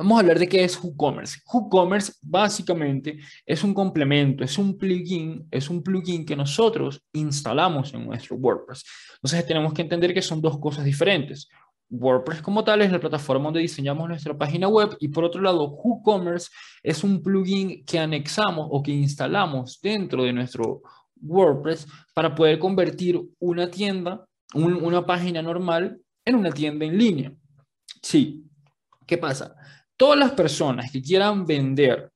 Vamos a hablar de qué es WooCommerce. WooCommerce básicamente es un complemento, es un plugin que nosotros instalamos en nuestro WordPress. Entonces tenemos que entender que son dos cosas diferentes. WordPress como tal es la plataforma donde diseñamos nuestra página web, y por otro lado WooCommerce es un plugin que anexamos o que instalamos dentro de nuestro WordPress para poder convertir una tienda, una página normal en una tienda en línea. Sí, ¿qué pasa? Todas las personas que quieran vender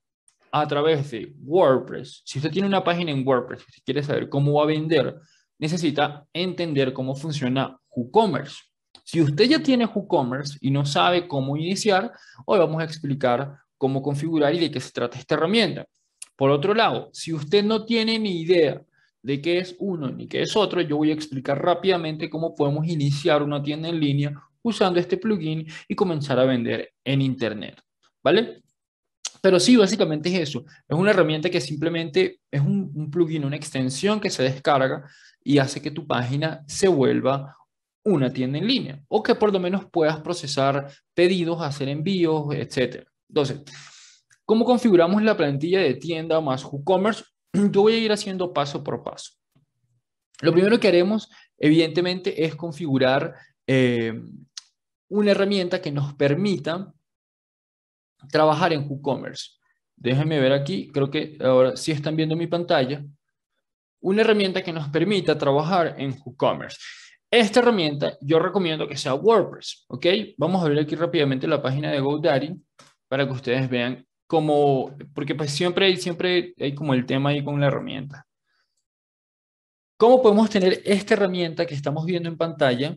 a través de WordPress, si usted tiene una página en WordPress, si quiere saber cómo va a vender, necesita entender cómo funciona WooCommerce. Si usted ya tiene WooCommerce y no sabe cómo iniciar, hoy vamos a explicar cómo configurar y de qué se trata esta herramienta. Por otro lado, si usted no tiene ni idea de qué es uno ni qué es otro, yo voy a explicar rápidamente cómo podemos iniciar una tienda en línea usando este plugin y comenzar a vender en internet, ¿vale? Pero sí, básicamente es eso. Es una herramienta que simplemente es un plugin, una extensión que se descarga y hace que tu página se vuelva una tienda en línea, o que por lo menos puedas procesar pedidos, hacer envíos, etc. Entonces, ¿cómo configuramos la plantilla de tienda más WooCommerce? Yo voy a ir haciendo paso por paso. Lo primero que haremos, evidentemente, es configurar una herramienta que nos permita trabajar en WooCommerce. Déjenme ver aquí, creo que ahora sí están viendo mi pantalla. Una herramienta que nos permita trabajar en WooCommerce. Esta herramienta yo recomiendo que sea WordPress, ¿ok? Vamos a ver aquí rápidamente la página de GoDaddy para que ustedes vean cómo, porque pues siempre hay como el tema ahí con la herramienta. ¿Cómo podemos tener esta herramienta que estamos viendo en pantalla,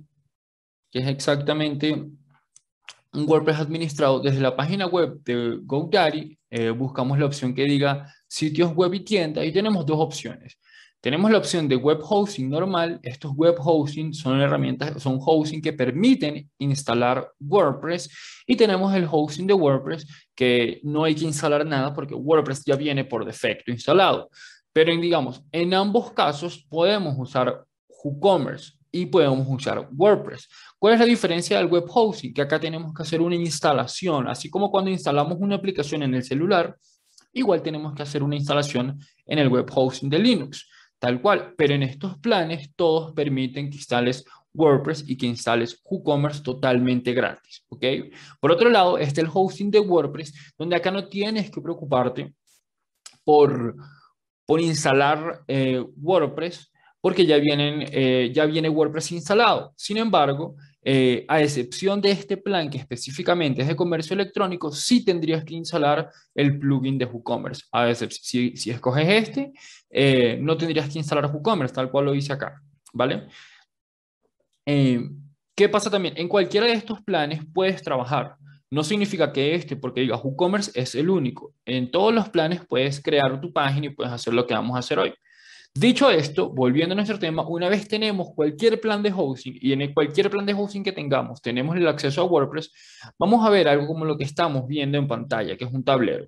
que es exactamente un WordPress administrado desde la página web de GoDaddy? Buscamos la opción que diga sitios web y tienda, y tenemos dos opciones. Tenemos la opción de web hosting normal. Estos web hosting son herramientas, son hosting que permiten instalar WordPress, y tenemos el hosting de WordPress que no hay que instalar nada porque WordPress ya viene por defecto instalado. Pero digamos, en ambos casos podemos usar WooCommerce y podemos usar WordPress. ¿Cuál es la diferencia del web hosting? Que acá tenemos que hacer una instalación, así como cuando instalamos una aplicación en el celular, igual tenemos que hacer una instalación en el web hosting de Linux, tal cual. Pero en estos planes todos permiten que instales WordPress y que instales WooCommerce totalmente gratis, ¿ok? Por otro lado está el hosting de WordPress, donde acá no tienes que preocuparte por instalar WordPress, porque ya viene WordPress instalado. Sin embargo, a excepción de este plan, que específicamente es de comercio electrónico, sí tendrías que instalar el plugin de WooCommerce. A veces, si escoges este, no tendrías que instalar WooCommerce, tal cual lo hice acá, ¿vale? ¿Qué pasa también? En cualquiera de estos planes puedes trabajar. No significa que porque digas WooCommerce es el único. En todos los planes puedes crear tu página y puedes hacer lo que vamos a hacer hoy. Dicho esto, volviendo a nuestro tema, una vez tenemos cualquier plan de hosting, y en cualquier plan de hosting que tengamos, tenemos el acceso a WordPress, vamos a ver algo como lo que estamos viendo en pantalla, que es un tablero.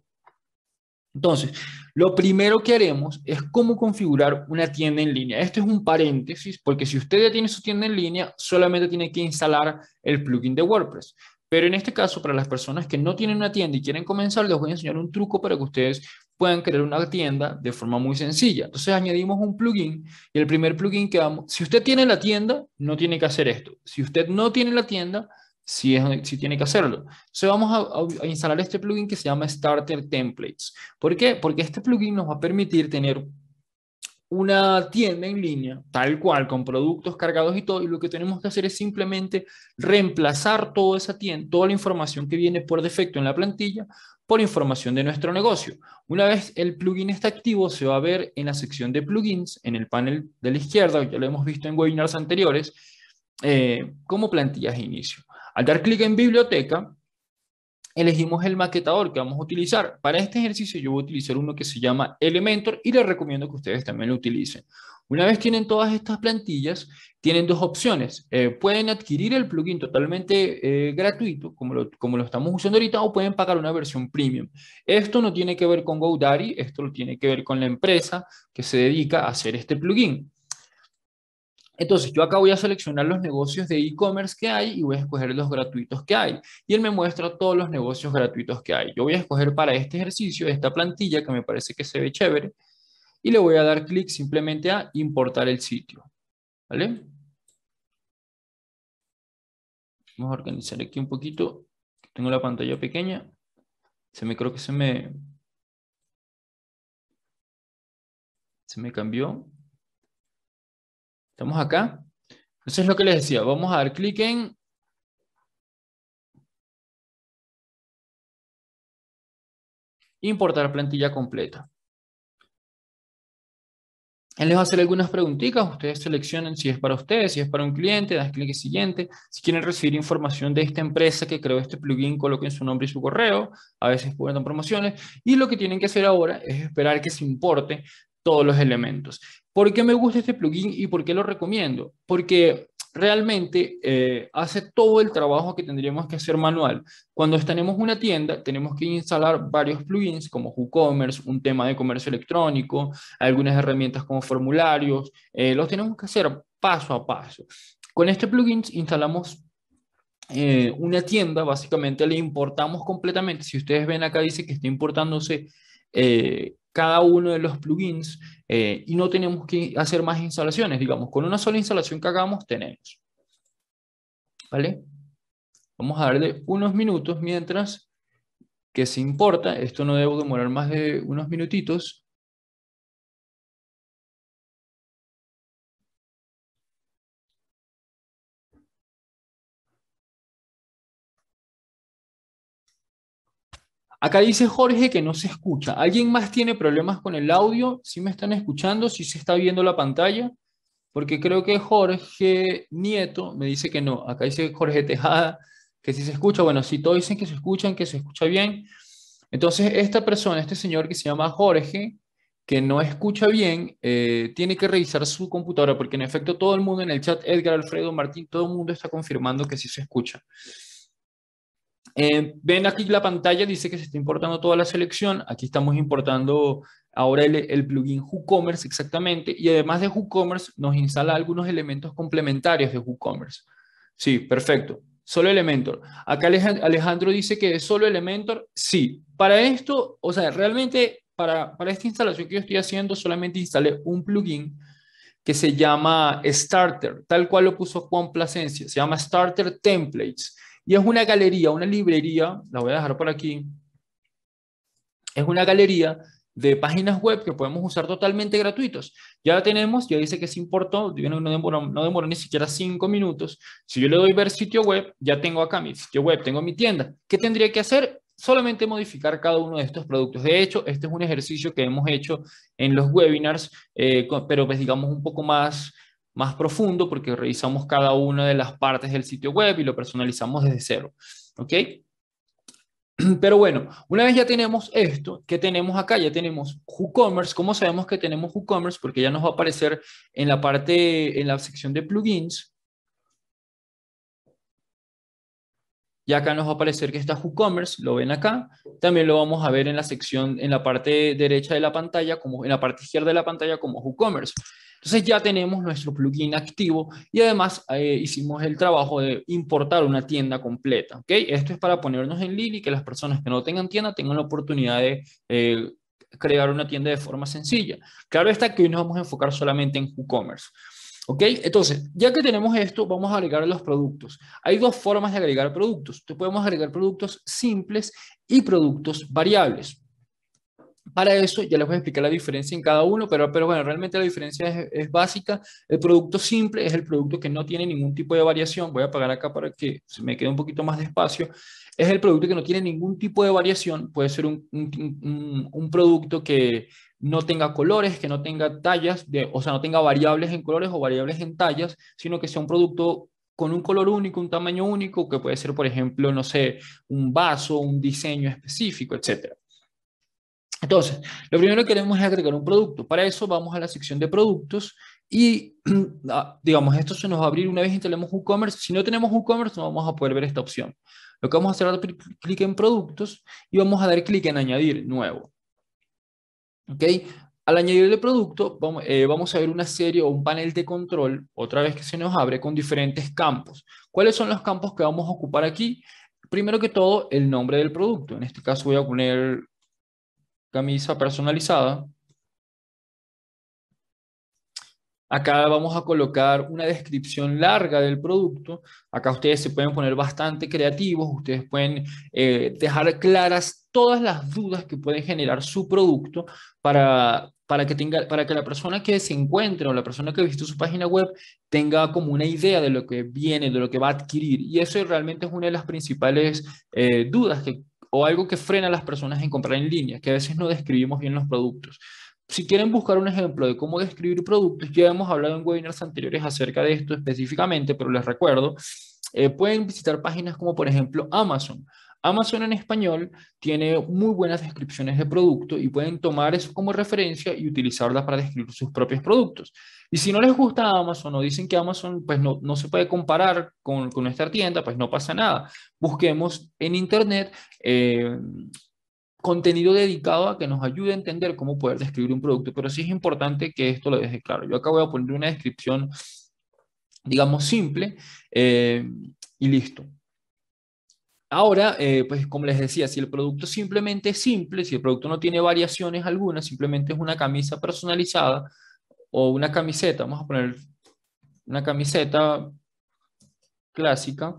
Entonces, lo primero que haremos es cómo configurar una tienda en línea. Esto es un paréntesis, porque si usted ya tiene su tienda en línea, solamente tiene que instalar el plugin de WordPress. Pero en este caso, para las personas que no tienen una tienda y quieren comenzar, les voy a enseñar un truco para que ustedes puedan crear una tienda de forma muy sencilla. Entonces añadimos un plugin, y el primer plugin que damos, si usted tiene la tienda, no tiene que hacer esto. Si usted no tiene la tienda, sí tiene que hacerlo. Entonces vamos a instalar este plugin que se llama Starter Templates. ¿Por qué? Porque este plugin nos va a permitir tener una tienda en línea, tal cual, con productos cargados y todo, y lo que tenemos que hacer es simplemente reemplazar toda la información que viene por defecto en la plantilla por información de nuestro negocio. Una vez el plugin está activo, se va a ver en la sección de plugins, en el panel de la izquierda, ya lo hemos visto en webinars anteriores, como plantillas de inicio. Al dar clic en biblioteca, elegimos el maquetador que vamos a utilizar. Para este ejercicio yo voy a utilizar uno que se llama Elementor, y les recomiendo que ustedes también lo utilicen. Una vez tienen todas estas plantillas, tienen dos opciones. Pueden adquirir el plugin totalmente gratuito, como lo estamos usando ahorita, o pueden pagar una versión premium. Esto no tiene que ver con GoDaddy, esto lo tiene que ver con la empresa que se dedica a hacer este plugin. Entonces yo acá voy a seleccionar los negocios de e-commerce que hay y voy a escoger los gratuitos que hay. Y él me muestra todos los negocios gratuitos que hay. Yo voy a escoger para este ejercicio esta plantilla que me parece que se ve chévere. Y le voy a dar clic simplemente a importar el sitio. ¿Vale? Vamos a organizar aquí un poquito. Tengo la pantalla pequeña. Se me cambió. Estamos acá. Entonces lo que les decía, vamos a dar clic en importar plantilla completa. Él les va a hacer algunas preguntitas, ustedes seleccionan si es para ustedes, si es para un cliente, dan clic en siguiente. Si quieren recibir información de esta empresa que creó este plugin, coloquen su nombre y su correo, a veces publican promociones. Y lo que tienen que hacer ahora es esperar que se importe todos los elementos. ¿Por qué me gusta este plugin y por qué lo recomiendo? Porque realmente hace todo el trabajo que tendríamos que hacer manual. Cuando tenemos una tienda, tenemos que instalar varios plugins como WooCommerce, un tema de comercio electrónico, algunas herramientas como formularios. Los tenemos que hacer paso a paso. Con este plugin instalamos una tienda, básicamente le importamos completamente. Si ustedes ven acá dice que está importándose cada uno de los plugins y no tenemos que hacer más instalaciones, digamos, con una sola instalación que hagamos tenemos. ¿Vale? Vamos a darle unos minutos mientras que se importa, esto no debe demorar más de unos minutitos. Acá dice Jorge que no se escucha. ¿Alguien más tiene problemas con el audio? ¿Sí me están escuchando? ¿Sí se está viendo la pantalla? Porque creo que Jorge Nieto me dice que no. Acá dice Jorge Tejada que sí se escucha. Bueno, sí, todos dicen que se escuchan, que se escucha bien. Entonces, esta persona, este señor que se llama Jorge, que no escucha bien, tiene que revisar su computadora, porque en efecto todo el mundo en el chat, Edgar, Alfredo, Martín, todo el mundo está confirmando que sí se escucha. Ven aquí la pantalla, dice que se está importando toda la selección. Aquí estamos importando ahora el plugin WooCommerce exactamente. Y además de WooCommerce nos instala algunos elementos complementarios de WooCommerce. Sí, perfecto. Solo Elementor. Acá Alejandro dice que es solo Elementor. Sí, para esto, o sea, realmente para esta instalación que yo estoy haciendo solamente instalé un plugin que se llama Starter, tal cual lo puso Juan Plasencia. Se llama Starter Templates. Y es una galería, una librería, la voy a dejar por aquí. Es una galería de páginas web que podemos usar totalmente gratuitos. Ya la tenemos, ya dice que se importó, no demoró ni siquiera 5 minutos. Si yo le doy ver sitio web, ya tengo acá mi sitio web, tengo mi tienda. ¿Qué tendría que hacer? Solamente modificar cada uno de estos productos. De hecho, este es un ejercicio que hemos hecho en los webinars, pero pues digamos un poco más profundo, porque revisamos cada una de las partes del sitio web y lo personalizamos desde cero. ¿Ok? Pero bueno, una vez ya tenemos esto, ¿qué tenemos acá? Ya tenemos WooCommerce. ¿Cómo sabemos que tenemos WooCommerce? Porque ya nos va a aparecer en la parte, en la sección de plugins. Y acá nos va a aparecer que está WooCommerce, lo ven acá. También lo vamos a ver en la sección, en la parte derecha de la pantalla, como en la parte izquierda de la pantalla, como WooCommerce. Entonces ya tenemos nuestro plugin activo y además hicimos el trabajo de importar una tienda completa. ¿Okay? Esto es para ponernos en línea y que las personas que no tengan tienda tengan la oportunidad de crear una tienda de forma sencilla. Claro está que hoy nos vamos a enfocar solamente en WooCommerce. ¿Ok? Entonces, ya que tenemos esto, vamos a agregar los productos. Hay dos formas de agregar productos. Podemos agregar productos simples y productos variables. Para eso ya les voy a explicar la diferencia en cada uno, pero bueno, realmente la diferencia es básica. El producto simple es el producto que no tiene ningún tipo de variación. Voy a apagar acá para que se me quede un poquito más de espacio. Es el producto que no tiene ningún tipo de variación. Puede ser un producto que no tenga colores, que no tenga tallas, o sea, no tenga variables en colores o variables en tallas, sino que sea un producto con un color único, un tamaño único, que puede ser, por ejemplo, no sé, un vaso, un diseño específico, etcétera. Entonces, lo primero que queremos es agregar un producto. Para eso vamos a la sección de productos y, digamos, esto se nos va a abrir una vez instalemos WooCommerce. Si no tenemos WooCommerce, no vamos a poder ver esta opción. Lo que vamos a hacer es dar clic en productos y vamos a dar clic en añadir nuevo. ¿Ok? Al añadirle producto, vamos a ver una serie o un panel de control, otra vez que se nos abre, con diferentes campos. ¿Cuáles son los campos que vamos a ocupar aquí? Primero que todo, el nombre del producto. En este caso voy a poner camisa personalizada. Acá vamos a colocar una descripción larga del producto. Acá ustedes se pueden poner bastante creativos. Ustedes pueden dejar claras todas las dudas que pueden generar su producto para que la persona que se encuentre o la persona que visite su página web tenga como una idea de lo que viene, de lo que va a adquirir. Y eso realmente es una de las principales dudas o algo que frena a las personas en comprar en línea, que a veces no describimos bien los productos. Si quieren buscar un ejemplo de cómo describir productos, ya hemos hablado en webinars anteriores acerca de esto específicamente, pero les recuerdo, pueden visitar páginas como por ejemplo Amazon. Amazon en español tiene muy buenas descripciones de producto y pueden tomar eso como referencia y utilizarlas para describir sus propios productos. Y si no les gusta Amazon o dicen que Amazon pues no se puede comparar con nuestra tienda, pues no pasa nada. Busquemos en internet contenido dedicado a que nos ayude a entender cómo poder describir un producto, pero sí es importante que esto lo deje claro. Yo acá voy a poner una descripción, digamos, simple y listo. Ahora, pues como les decía, si el producto simplemente es simple, si el producto no tiene variaciones alguna, simplemente es una camisa personalizada o una camiseta, vamos a poner una camiseta clásica,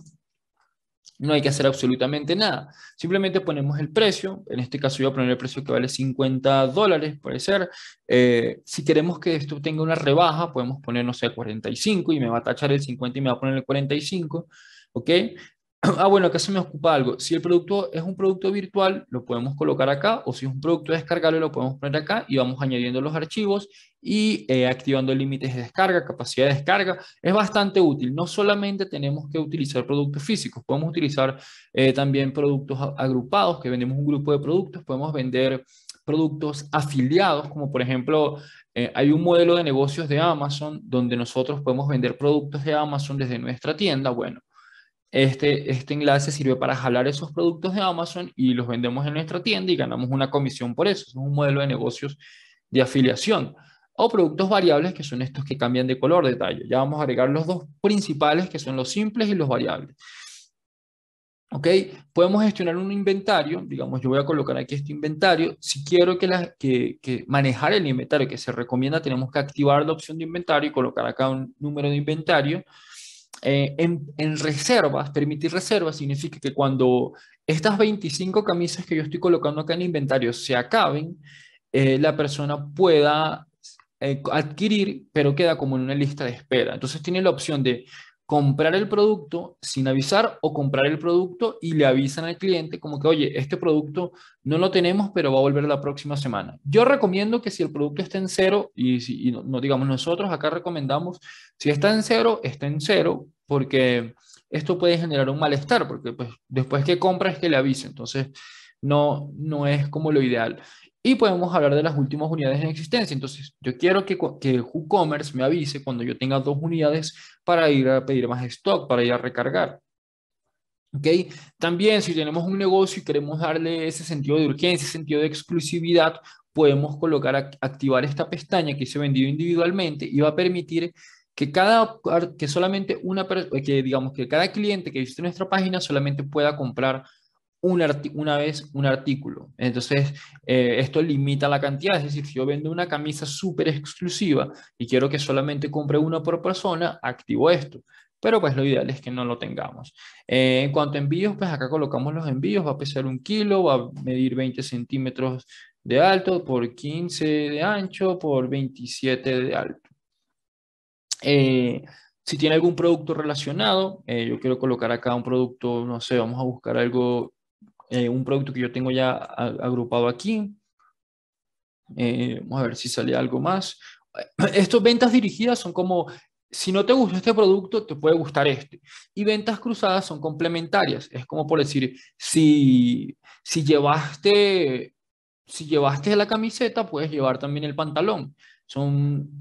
no hay que hacer absolutamente nada. Simplemente ponemos el precio. En este caso yo voy a poner el precio que vale $50, puede ser. Si queremos que esto tenga una rebaja, podemos poner, no sé, 45 y me va a tachar el 50 y me va a poner el 45. ¿Ok? Ah, bueno, acá se me ocupa algo. Si el producto es un producto virtual, lo podemos colocar acá, o si es un producto descargable, lo podemos poner acá y vamos añadiendo los archivos y activando límites de descarga, capacidad de descarga. Es bastante útil. No solamente tenemos que utilizar productos físicos, podemos utilizar también productos agrupados, que vendemos un grupo de productos, podemos vender productos afiliados, como por ejemplo, hay un modelo de negocios de Amazon donde nosotros podemos vender productos de Amazon desde nuestra tienda. Bueno, este enlace sirve para jalar esos productos de Amazon y los vendemos en nuestra tienda y ganamos una comisión por eso. Es un modelo de negocios de afiliación. O productos variables, que son estos que cambian de color, de tallo. Ya vamos a agregar los dos principales, que son los simples y los variables. ¿Ok? Podemos gestionar un inventario. Digamos, yo voy a colocar aquí este inventario. Si quiero que manejar el inventario que se recomienda, tenemos que activar la opción de inventario y colocar acá un número de inventario. En reservas, permitir reservas significa que cuando estas 25 camisas que yo estoy colocando acá en el inventario se acaben, la persona pueda adquirir, pero queda como en una lista de espera. Entonces tiene la opción de comprar el producto sin avisar o comprar el producto y le avisan al cliente como que, oye, este producto no lo tenemos, pero va a volver la próxima semana. Yo recomiendo que si el producto está en cero, digamos, nosotros acá recomendamos, si está en cero, porque esto puede generar un malestar, porque pues, después que compra es que le avisa, entonces no es como lo ideal. Y podemos hablar de las últimas unidades en existencia. Entonces, yo quiero que WooCommerce me avise cuando yo tenga 2 unidades para ir a pedir más stock, para ir a recargar. ¿Ok? También, si tenemos un negocio y queremos darle ese sentido de urgencia, ese sentido de exclusividad, podemos activar esta pestaña que dice vendido individualmente y va a permitir que cada cliente que visite nuestra página solamente pueda comprar una vez un artículo. Entonces esto limita la cantidad, es decir, si yo vendo una camisa súper exclusiva y quiero que solamente compre una por persona, activo esto, pero pues lo ideal es que no lo tengamos. En cuanto a envíos, pues acá colocamos los envíos, va a pesar 1 kilo, va a medir 20 centímetros de alto por 15 de ancho por 27 de alto. Si tiene algún producto relacionado, yo quiero colocar acá un producto, no sé, vamos a buscar algo. Un producto que yo tengo ya agrupado aquí. Vamos a ver si sale algo más. Estas ventas dirigidas son como, si no te gustó este producto, te puede gustar este. Y ventas cruzadas son complementarias. Es como por decir, si llevaste la camiseta, puedes llevar también el pantalón.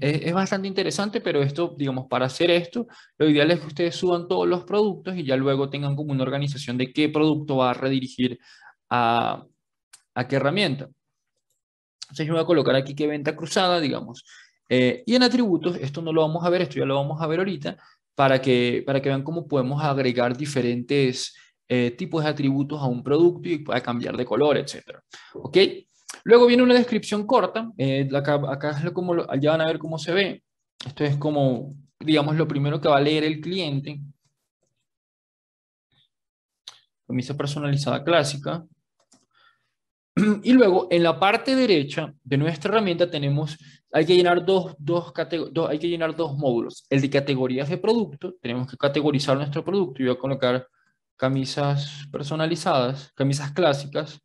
Es bastante interesante, pero esto, digamos, para hacer esto, lo ideal es que ustedes suban todos los productos y ya luego tengan como una organización de qué producto va a redirigir a qué herramienta. Entonces yo voy a colocar aquí que venta cruzada, digamos. Y en atributos, esto no lo vamos a ver, esto ya lo vamos a ver ahorita, para que vean cómo podemos agregar diferentes tipos de atributos a un producto y pueda cambiar de color, etc. ¿Ok? Luego viene una descripción corta. Acá es como ya van a ver cómo se ve. Esto es como, digamos, lo primero que va a leer el cliente. Camisa personalizada clásica. Y luego, en la parte derecha de nuestra herramienta tenemos, hay que llenar dos módulos. El de categorías de producto, tenemos que categorizar nuestro producto. Yo voy a colocar camisas personalizadas, camisas clásicas.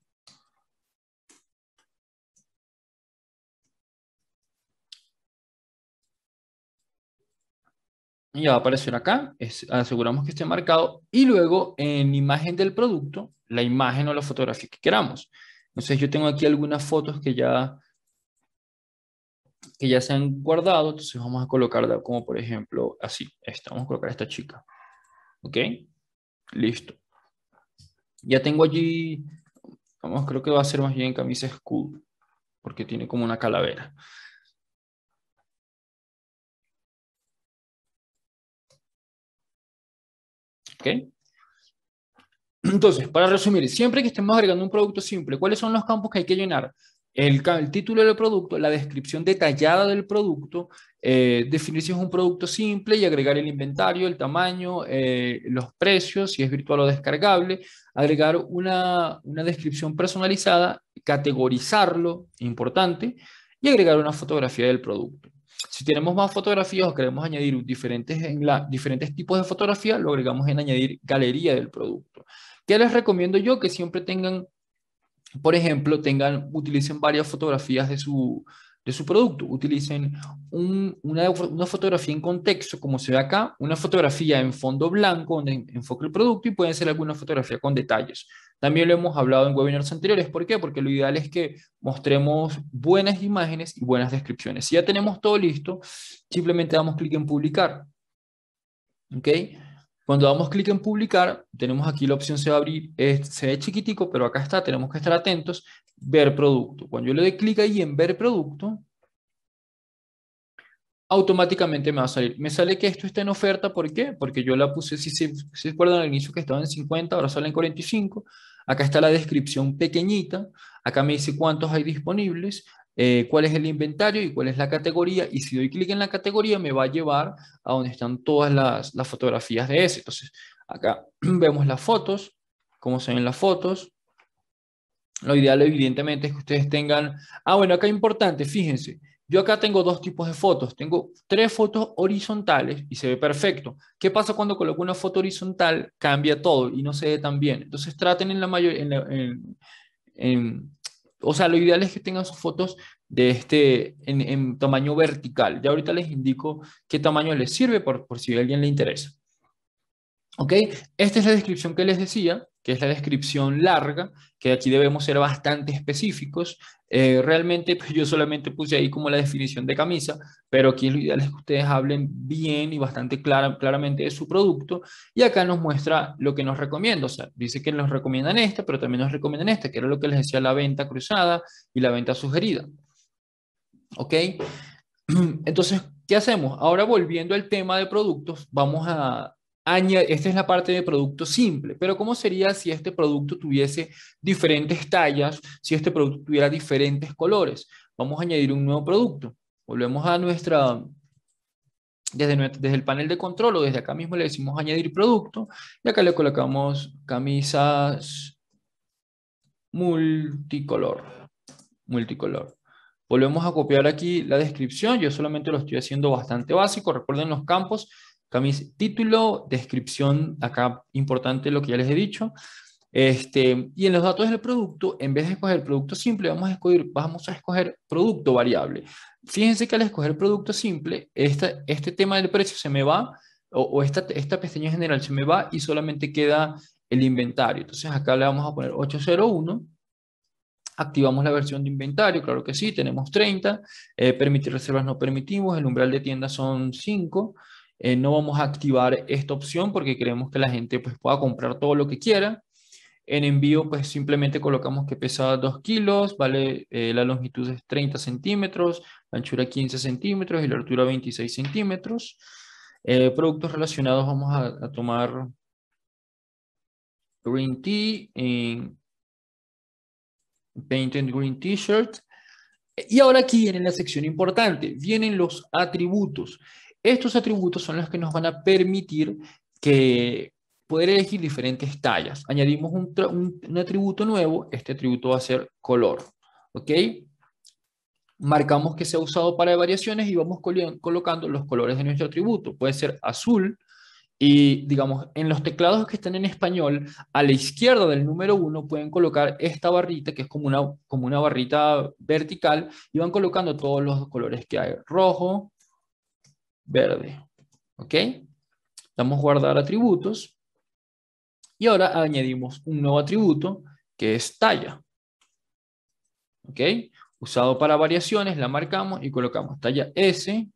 Ya va a aparecer acá, aseguramos que esté marcado. Y luego en imagen del producto, la imagen o la fotografía que queramos. Entonces yo tengo aquí algunas fotos que ya se han guardado. Entonces vamos a colocarla como por ejemplo así. Esta, vamos a colocar a esta chica. ¿Ok? Listo. Ya tengo allí, vamos, creo que va a ser más bien camisa escudo, porque tiene como una calavera. ¿Okay? Entonces, para resumir, siempre que estemos agregando un producto simple, ¿cuáles son los campos que hay que llenar? El título del producto, la descripción detallada del producto, definir si es un producto simple y agregar el inventario, el tamaño, los precios, si es virtual o descargable, agregar una descripción personalizada, categorizarlo, importante, y agregar una fotografía del producto. Si tenemos más fotografías o queremos añadir diferentes tipos de fotografía, lo agregamos en añadir galería del producto. ¿Qué les recomiendo yo? Que siempre tengan, por ejemplo, utilicen varias fotografías de su producto. Utilicen una fotografía en contexto, como se ve acá, una fotografía en fondo blanco donde enfoque el producto y pueden ser alguna fotografía con detalles. También lo hemos hablado en webinars anteriores. ¿Por qué? Porque lo ideal es que mostremos buenas imágenes y buenas descripciones. Si ya tenemos todo listo, simplemente damos clic en publicar. ¿Ok? Cuando damos clic en publicar, tenemos aquí la opción se va a abrir, se ve chiquitico, pero acá está, tenemos que estar atentos, ver producto. Cuando yo le doy clic ahí en ver producto, automáticamente me va a salir. Me sale que esto está en oferta, ¿por qué? Porque yo la puse, si se acuerdan al inicio que estaba en 50, ahora sale en 45. Acá está la descripción pequeñita. Acá me dice cuántos hay disponibles, cuál es el inventario y cuál es la categoría. Y si doy clic en la categoría me va a llevar a donde están todas las fotografías de ese. Entonces acá vemos las fotos, cómo se ven las fotos. Lo ideal evidentemente es que ustedes tengan... Ah, bueno, acá importante, fíjense. Yo acá tengo dos tipos de fotos. Tengo tres fotos horizontales y se ve perfecto. ¿Qué pasa cuando coloco una foto horizontal? Cambia todo y no se ve tan bien. Entonces traten en la mayoría... o sea, lo ideal es que tengan sus fotos de en tamaño vertical. Ya ahorita les indico qué tamaño les sirve por si a alguien le interesa. ¿Ok? Esta es la descripción que les decía, que es la descripción larga, que aquí debemos ser bastante específicos. Realmente pues yo solamente puse ahí como la definición de camisa, pero aquí lo ideal es que ustedes hablen bien y bastante claramente de su producto. Y acá nos muestra lo que nos recomienda. O sea, dice que nos recomiendan esta, pero también nos recomiendan esta, que era lo que les decía, la venta cruzada y la venta sugerida. ¿Ok? Entonces, ¿qué hacemos? Ahora volviendo al tema de productos, vamos a... Esta es la parte de producto simple, pero ¿cómo sería si este producto tuviese diferentes tallas, si este producto tuviera diferentes colores? Vamos a añadir un nuevo producto. Volvemos a desde el panel de control o desde acá mismo le decimos añadir producto y acá le colocamos camisas multicolor. Volvemos a copiar aquí la descripción. Yo solamente lo estoy haciendo bastante básico. Recuerden los campos. Título, descripción, acá importante lo que ya les he dicho. Y en los datos del producto, en vez de escoger producto simple, vamos a escoger producto variable. Fíjense que al escoger producto simple, este tema del precio se me va, o esta pestaña general se me va y solamente queda el inventario. Entonces acá le vamos a poner 801. Activamos la versión de inventario, claro que sí, tenemos 30. Permitir reservas no permitimos, el umbral de tienda son 5. No vamos a activar esta opción porque queremos que la gente pues, pueda comprar todo lo que quiera. En envío, pues simplemente colocamos que pesa 2 kilos, vale, la longitud es 30 centímetros, la anchura 15 centímetros y la altura 26 centímetros. Productos relacionados, vamos a tomar green tea, painted green t-shirt. Y ahora aquí en la sección importante vienen los atributos. Estos atributos son los que nos van a permitir que poder elegir diferentes tallas. Añadimos un atributo nuevo. Este atributo va a ser color. ¿Ok? Marcamos que se ha usado para variaciones y vamos colocando los colores de nuestro atributo. Puede ser azul y, digamos, en los teclados que están en español, a la izquierda del número 1 pueden colocar esta barrita que es como una barrita vertical y van colocando todos los colores que hay. Rojo, verde. ¿Ok? Damos guardar atributos. Y ahora añadimos un nuevo atributo que es talla. ¿Ok? Usado para variaciones, la marcamos y colocamos talla S,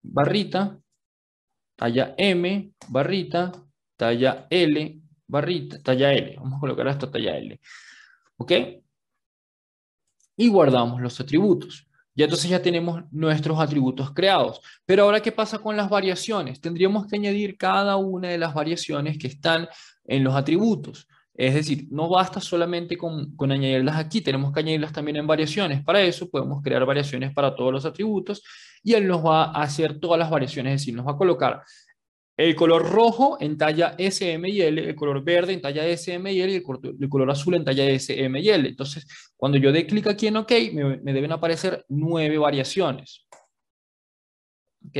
barrita, talla M, barrita, talla L, barrita, talla L. Vamos a colocar hasta talla L. ¿Ok? Y guardamos los atributos. Y entonces ya tenemos nuestros atributos creados. Pero ahora, ¿qué pasa con las variaciones? Tendríamos que añadir cada una de las variaciones que están en los atributos. Es decir, no basta solamente con añadirlas aquí, tenemos que añadirlas también en variaciones. Para eso podemos crear variaciones para todos los atributos y él nos va a hacer todas las variaciones, es decir, nos va a colocar el color rojo en talla S, M y L, el color verde en talla S, M y L y el color azul en talla S, M y L. Entonces, cuando yo dé clic aquí en OK, me deben aparecer 9 variaciones. ¿Ok?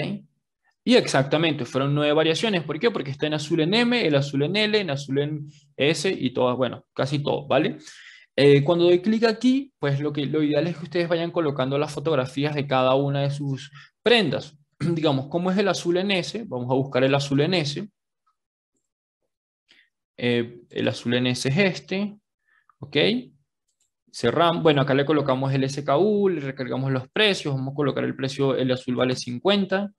Y exactamente, fueron 9 variaciones. ¿Por qué? Porque está en azul en M, el azul en L, en azul en S y todas, bueno, casi todo, ¿vale? Cuando doy clic aquí, pues lo ideal es que ustedes vayan colocando las fotografías de cada una de sus prendas. Digamos, ¿cómo es el azul en S? Vamos a buscar el azul en S. El azul en S es este. ¿Ok? Cerramos. Bueno, acá le colocamos el SKU, le recargamos los precios. Vamos a colocar el precio, el azul vale 50.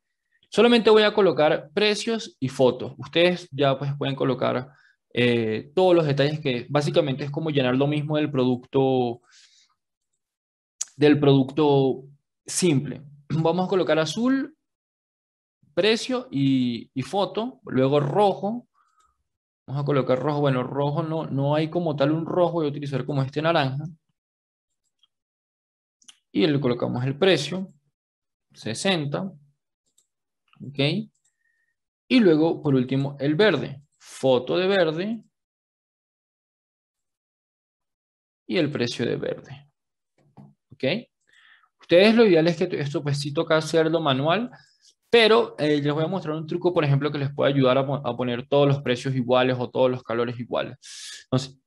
Solamente voy a colocar precios y fotos. Ustedes ya pues pueden colocar todos los detalles que básicamente es como llenar lo mismo del producto simple. Vamos a colocar azul, precio y foto, luego rojo. Vamos a colocar rojo. Bueno, rojo no hay como tal un rojo, voy a utilizar como este naranja. Y le colocamos el precio, 60. ¿Ok? Y luego, por último, el verde. Foto de verde. Y el precio de verde. ¿Ok? Ustedes lo ideal es que esto pues sí toca hacerlo manual, pero les voy a mostrar un truco, por ejemplo, que les puede ayudar a poner todos los precios iguales o todos los calores iguales. Entonces,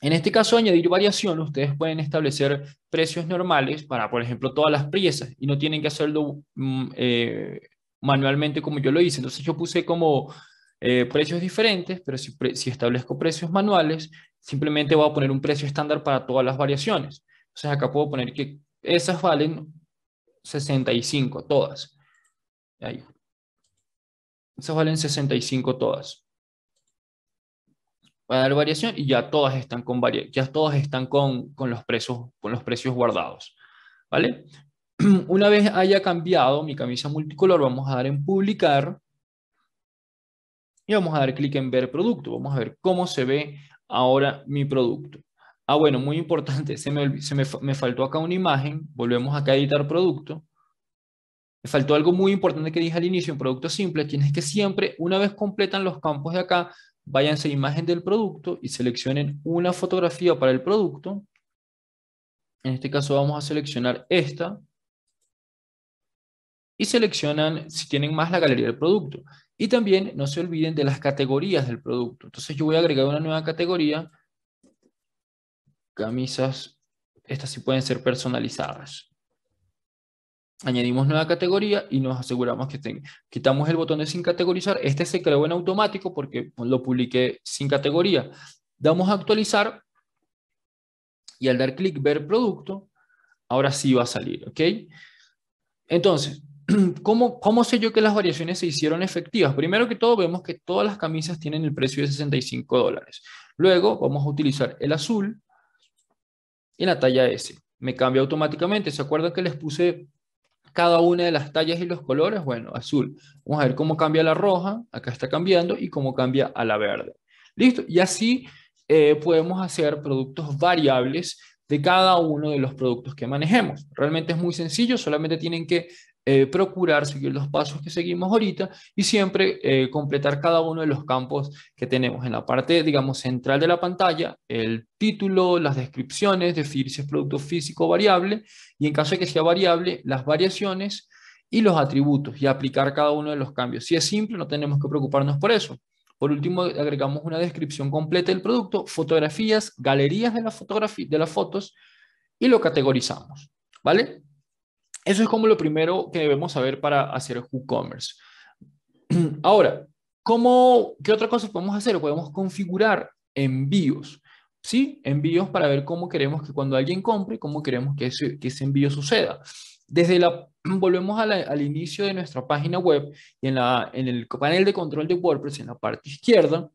en este caso, añadir variación, ustedes pueden establecer precios normales para, por ejemplo, todas las piezas y no tienen que hacerlo manualmente como yo lo hice. Entonces yo puse como precios diferentes, pero si establezco precios manuales, simplemente voy a poner un precio estándar para todas las variaciones. Entonces acá puedo poner que esas valen 65 todas. Ahí. Esas valen 65 todas. Voy a dar variación y ya todas están con los precios guardados. ¿Vale? Una vez haya cambiado mi camisa multicolor, vamos a dar en publicar. Y vamos a dar clic en ver producto. Vamos a ver cómo se ve ahora mi producto. Ah, bueno, muy importante, me faltó acá una imagen, volvemos acá a editar producto. Me faltó algo muy importante que dije al inicio, en producto simple, tienes que siempre, una vez completan los campos de acá, váyanse a imagen del producto y seleccionen una fotografía para el producto. En este caso vamos a seleccionar esta. Y seleccionan, si tienen más, la galería del producto. Y también no se olviden de las categorías del producto. Entonces yo voy a agregar una nueva categoría. Camisas, estas sí pueden ser personalizadas. Añadimos nueva categoría y nos aseguramos que quitamos el botón de sin categorizar. Este se creó en automático porque lo publiqué sin categoría. Damos a actualizar y al dar clic ver producto, ahora sí va a salir. ¿Ok? Entonces, ¿Cómo sé yo que las variaciones se hicieron efectivas? Primero que todo, vemos que todas las camisas tienen el precio de $65. Luego vamos a utilizar el azul y la talla S. Me cambia automáticamente. ¿Se acuerdan que les puse cada una de las tallas y los colores? Bueno, azul. Vamos a ver cómo cambia la roja. Acá está cambiando. Y cómo cambia a la verde. Listo. Y así podemos hacer productos variables de cada uno de los productos que manejemos. Realmente es muy sencillo. Solamente tienen que procurar seguir los pasos que seguimos ahorita y siempre completar cada uno de los campos que tenemos en la parte, digamos, central de la pantalla, el título, las descripciones, definir si es producto físico o variable, y en caso de que sea variable, las variaciones y los atributos, y aplicar cada uno de los cambios. Si es simple, no tenemos que preocuparnos por eso. Por último, agregamos una descripción completa del producto, fotografías, galerías de las fotos, y lo categorizamos, ¿vale? Eso es como lo primero que debemos saber para hacer WooCommerce. Ahora, ¿qué otra cosa podemos hacer? Podemos configurar envíos, ¿sí? Envíos para ver cómo queremos que cuando alguien compre, cómo queremos que ese envío suceda. Volvemos al inicio de nuestra página web y en el panel de control de WordPress, en la parte izquierda,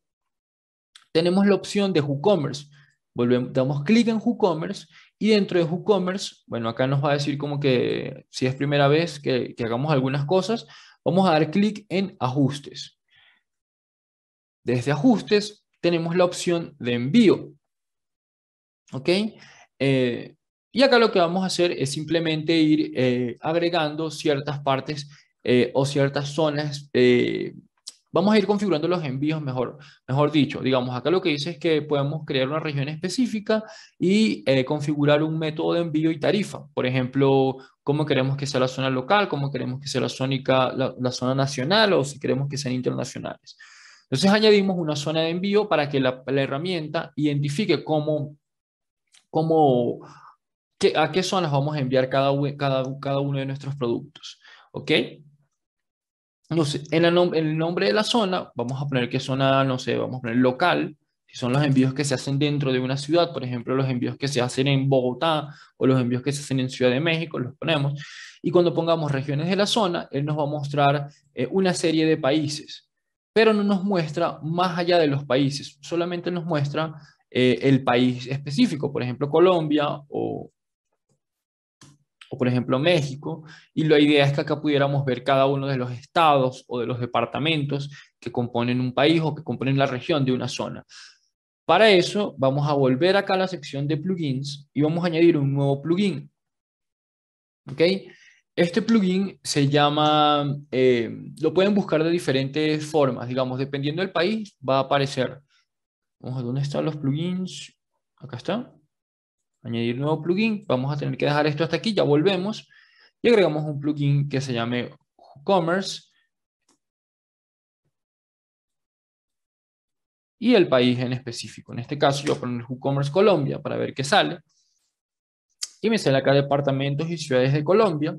tenemos la opción de WooCommerce. Damos clic en WooCommerce y dentro de WooCommerce, bueno, acá nos va a decir como que si es primera vez que hagamos algunas cosas, vamos a dar clic en ajustes. Desde ajustes tenemos la opción de envío. ¿Ok? Y acá lo que vamos a hacer es simplemente ir agregando ciertas partes o ciertas zonas. Vamos a ir configurando los envíos, mejor dicho. Digamos, acá lo que dice es que podemos crear una región específica y configurar un método de envío y tarifa. Por ejemplo, cómo queremos que sea la zona local, cómo queremos que sea la zona nacional, o si queremos que sean internacionales. Entonces añadimos una zona de envío para que la herramienta identifique a qué zonas vamos a enviar cada uno de nuestros productos. ¿Ok? No sé, en el nombre de la zona, vamos a poner qué zona, no sé, vamos a poner local, si son los envíos que se hacen dentro de una ciudad, por ejemplo, los envíos que se hacen en Bogotá o los envíos que se hacen en Ciudad de México, los ponemos. Y cuando pongamos regiones de la zona, él nos va a mostrar una serie de países, pero no nos muestra más allá de los países, solamente nos muestra el país específico, por ejemplo, Colombia o por ejemplo México, y la idea es que acá pudiéramos ver cada uno de los estados o de los departamentos que componen un país o que componen la región de una zona. Para eso vamos a volver acá a la sección de plugins y vamos a añadir un nuevo plugin. ¿Ok? Este plugin se llama, lo pueden buscar de diferentes formas, digamos, dependiendo del país va a aparecer. Vamos a ver dónde están los plugins, acá está. Añadir nuevo plugin, vamos a tener que dejar esto hasta aquí, ya volvemos y agregamos un plugin que se llame WooCommerce y el país en específico. En este caso yo voy a poner WooCommerce Colombia para ver qué sale y me sale acá departamentos y ciudades de Colombia.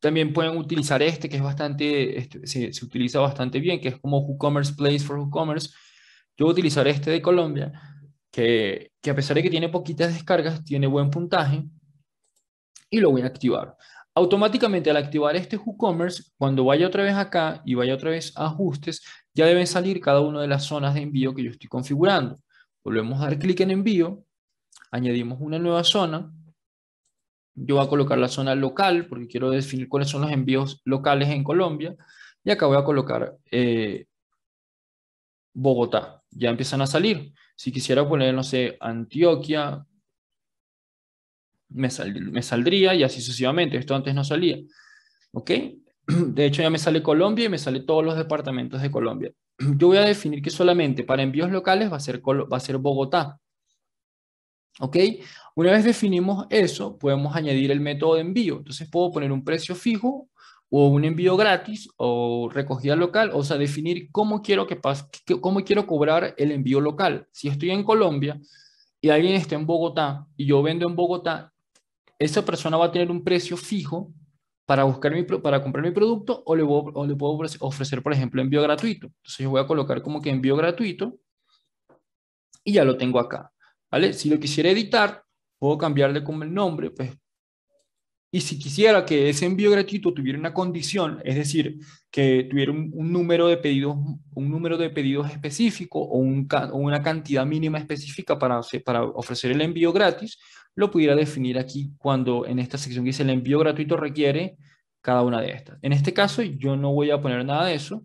También pueden utilizar este que es bastante, se utiliza bastante bien, que es como WooCommerce Place for WooCommerce. Yo voy a utilizar este de Colombia, que a pesar de que tiene poquitas descargas, tiene buen puntaje, y lo voy a activar. Automáticamente al activar este WooCommerce, cuando vaya otra vez acá y vaya otra vez a ajustes, ya deben salir cada una de las zonas de envío que yo estoy configurando. Volvemos a dar clic en envío, añadimos una nueva zona, yo voy a colocar la zona local, porque quiero definir cuáles son los envíos locales en Colombia, y acá voy a colocar Bogotá, ya empiezan a salir. Si quisiera poner, no sé, Antioquia, me saldría y así sucesivamente. Esto antes no salía. ¿Ok? De hecho, ya me sale Colombia y me sale todos los departamentos de Colombia. Yo voy a definir que solamente para envíos locales va a ser Bogotá. ¿Ok? Una vez definimos eso, podemos añadir el método de envío. Entonces puedo poner un precio fijo o un envío gratis, o recogida local, o sea, definir cómo quiero cobrar el envío local. Si estoy en Colombia y alguien está en Bogotá y yo vendo en Bogotá, esa persona va a tener un precio fijo para comprar mi producto, o le puedo ofrecer, por ejemplo, envío gratuito. Entonces yo voy a colocar como que envío gratuito y ya lo tengo acá, ¿vale? Si lo quisiera editar, puedo cambiarle como el nombre, pues Y si quisiera que ese envío gratuito tuviera una condición, es decir, que tuviera un número de pedidos específico o una cantidad mínima específica para ofrecer el envío gratis, lo pudiera definir aquí cuando en esta sección que dice el envío gratuito requiere cada una de estas. En este caso yo no voy a poner nada de eso.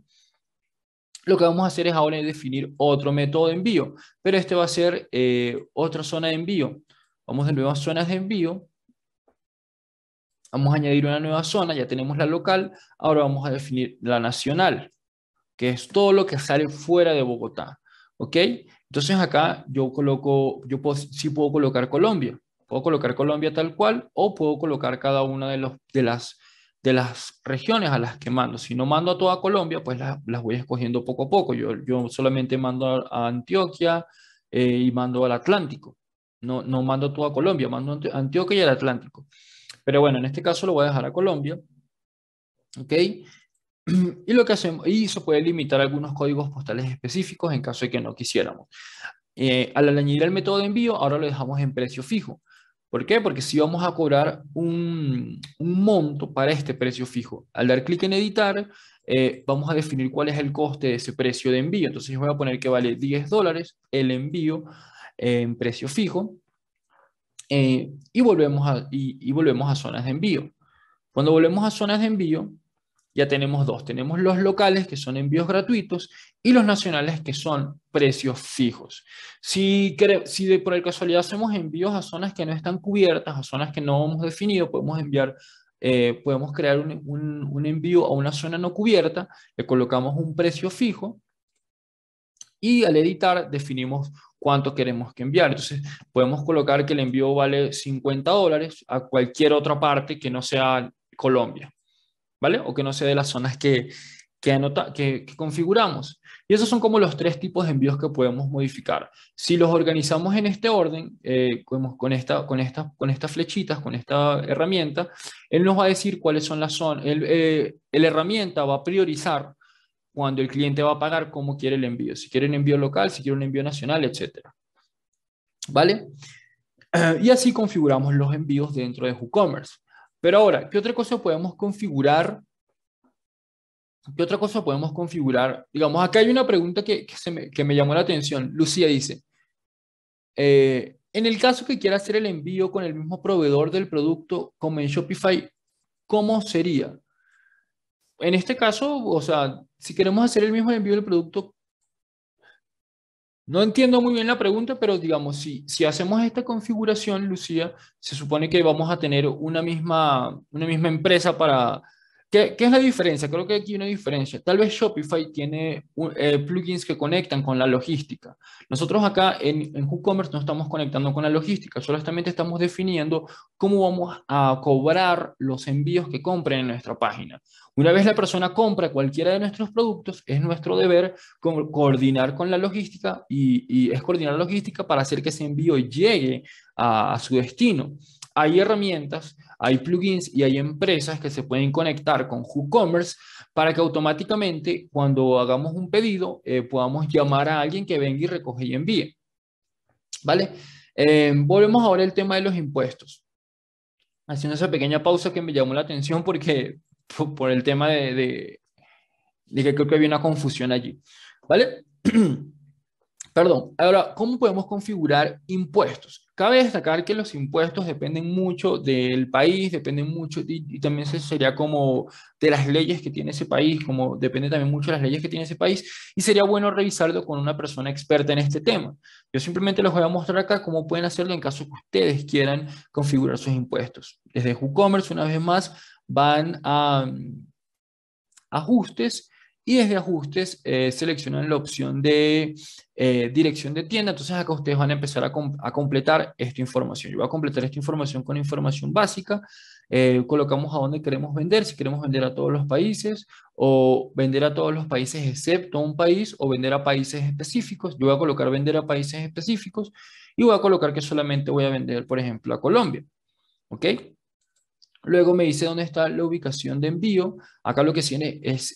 Lo que vamos a hacer es ahora definir otro método de envío, pero este va a ser otra zona de envío. Vamos de nuevo a zonas de envío. Vamos a añadir una nueva zona, ya tenemos la local, ahora vamos a definir la nacional, que es todo lo que sale fuera de Bogotá, ¿ok? Entonces acá yo coloco, sí puedo colocar Colombia, puedo colocar Colombia tal cual, o puedo colocar cada una de las regiones a las que mando. Si no mando a toda Colombia, pues las voy escogiendo poco a poco. Yo solamente mando a Antioquia y mando al Atlántico. No mando a toda Colombia, mando a Antioquia y al Atlántico. Pero bueno, en este caso lo voy a dejar a Colombia, ¿ok? Y lo que hacemos, y se puede limitar algunos códigos postales específicos en caso de que no quisiéramos. Al añadir el método de envío, ahora lo dejamos en precio fijo. ¿Por qué? Porque si vamos a cobrar un monto para este precio fijo. Al dar clic en editar, vamos a definir cuál es el coste de ese precio de envío. Entonces yo voy a poner que vale $10 el envío en precio fijo. Y volvemos a zonas de envío. Cuando volvemos a zonas de envío, ya tenemos dos. Tenemos los locales, que son envíos gratuitos, y los nacionales, que son precios fijos. Si por el casualidad hacemos envíos a zonas que no están cubiertas, a zonas que no hemos definido, podemos crear un envío a una zona no cubierta, le colocamos un precio fijo, y al editar definimos cuánto queremos que enviar. Entonces podemos colocar que el envío vale $50 a cualquier otra parte que no sea Colombia, ¿vale? O que no sea de las zonas que configuramos. Y esos son como los tres tipos de envíos que podemos modificar. Si los organizamos en este orden, con estas flechitas, con esta herramienta, él nos va a decir cuáles son las zonas. La herramienta va a priorizar cuando el cliente va a pagar, cómo quiere el envío. Si quiere un envío local, si quiere un envío nacional, etc. ¿Vale? Y así configuramos los envíos dentro de WooCommerce. Pero ahora, ¿qué otra cosa podemos configurar? Digamos, acá hay una pregunta que me llamó la atención. Lucía dice, en el caso que quiera hacer el envío con el mismo proveedor del producto como en Shopify, ¿cómo sería? En este caso, o sea, si queremos hacer el mismo envío del producto, no entiendo muy bien la pregunta, pero digamos, si hacemos esta configuración, Lucía, se supone que vamos a tener una misma empresa para... ¿Qué es la diferencia? Creo que aquí hay una diferencia. Tal vez Shopify tiene plugins que conectan con la logística. Nosotros acá en WooCommerce no estamos conectando con la logística, solamente estamos definiendo cómo vamos a cobrar los envíos que compren en nuestra página. Una vez la persona compra cualquiera de nuestros productos, es nuestro deber coordinar con la logística y es coordinar la logística para hacer que ese envío llegue a su destino. Hay herramientas, hay plugins y hay empresas que se pueden conectar con WooCommerce para que automáticamente cuando hagamos un pedido podamos llamar a alguien que venga y recoge y envíe. ¿Vale? Volvemos ahora al tema de los impuestos. Haciendo esa pequeña pausa que me llamó la atención porque por el tema de que creo que había una confusión allí. ¿Vale? Perdón. Ahora, ¿cómo podemos configurar impuestos? Cabe destacar que los impuestos dependen mucho del país, dependen mucho, y también sería como de las leyes que tiene ese país, como depende también mucho de las leyes que tiene ese país, y sería bueno revisarlo con una persona experta en este tema. Yo simplemente les voy a mostrar acá cómo pueden hacerlo en caso que ustedes quieran configurar sus impuestos. Desde WooCommerce, una vez más, van a ajustes, y desde ajustes seleccionan la opción de dirección de tienda. Entonces acá ustedes van a empezar a completar esta información. Yo voy a completar esta información con información básica. Colocamos a dónde queremos vender, si queremos vender a todos los países o vender a todos los países excepto un país o vender a países específicos. Yo voy a colocar vender a países específicos y voy a colocar que solamente voy a vender, por ejemplo, a Colombia. ¿Ok? Luego me dice dónde está la ubicación de envío. Acá lo que tiene es...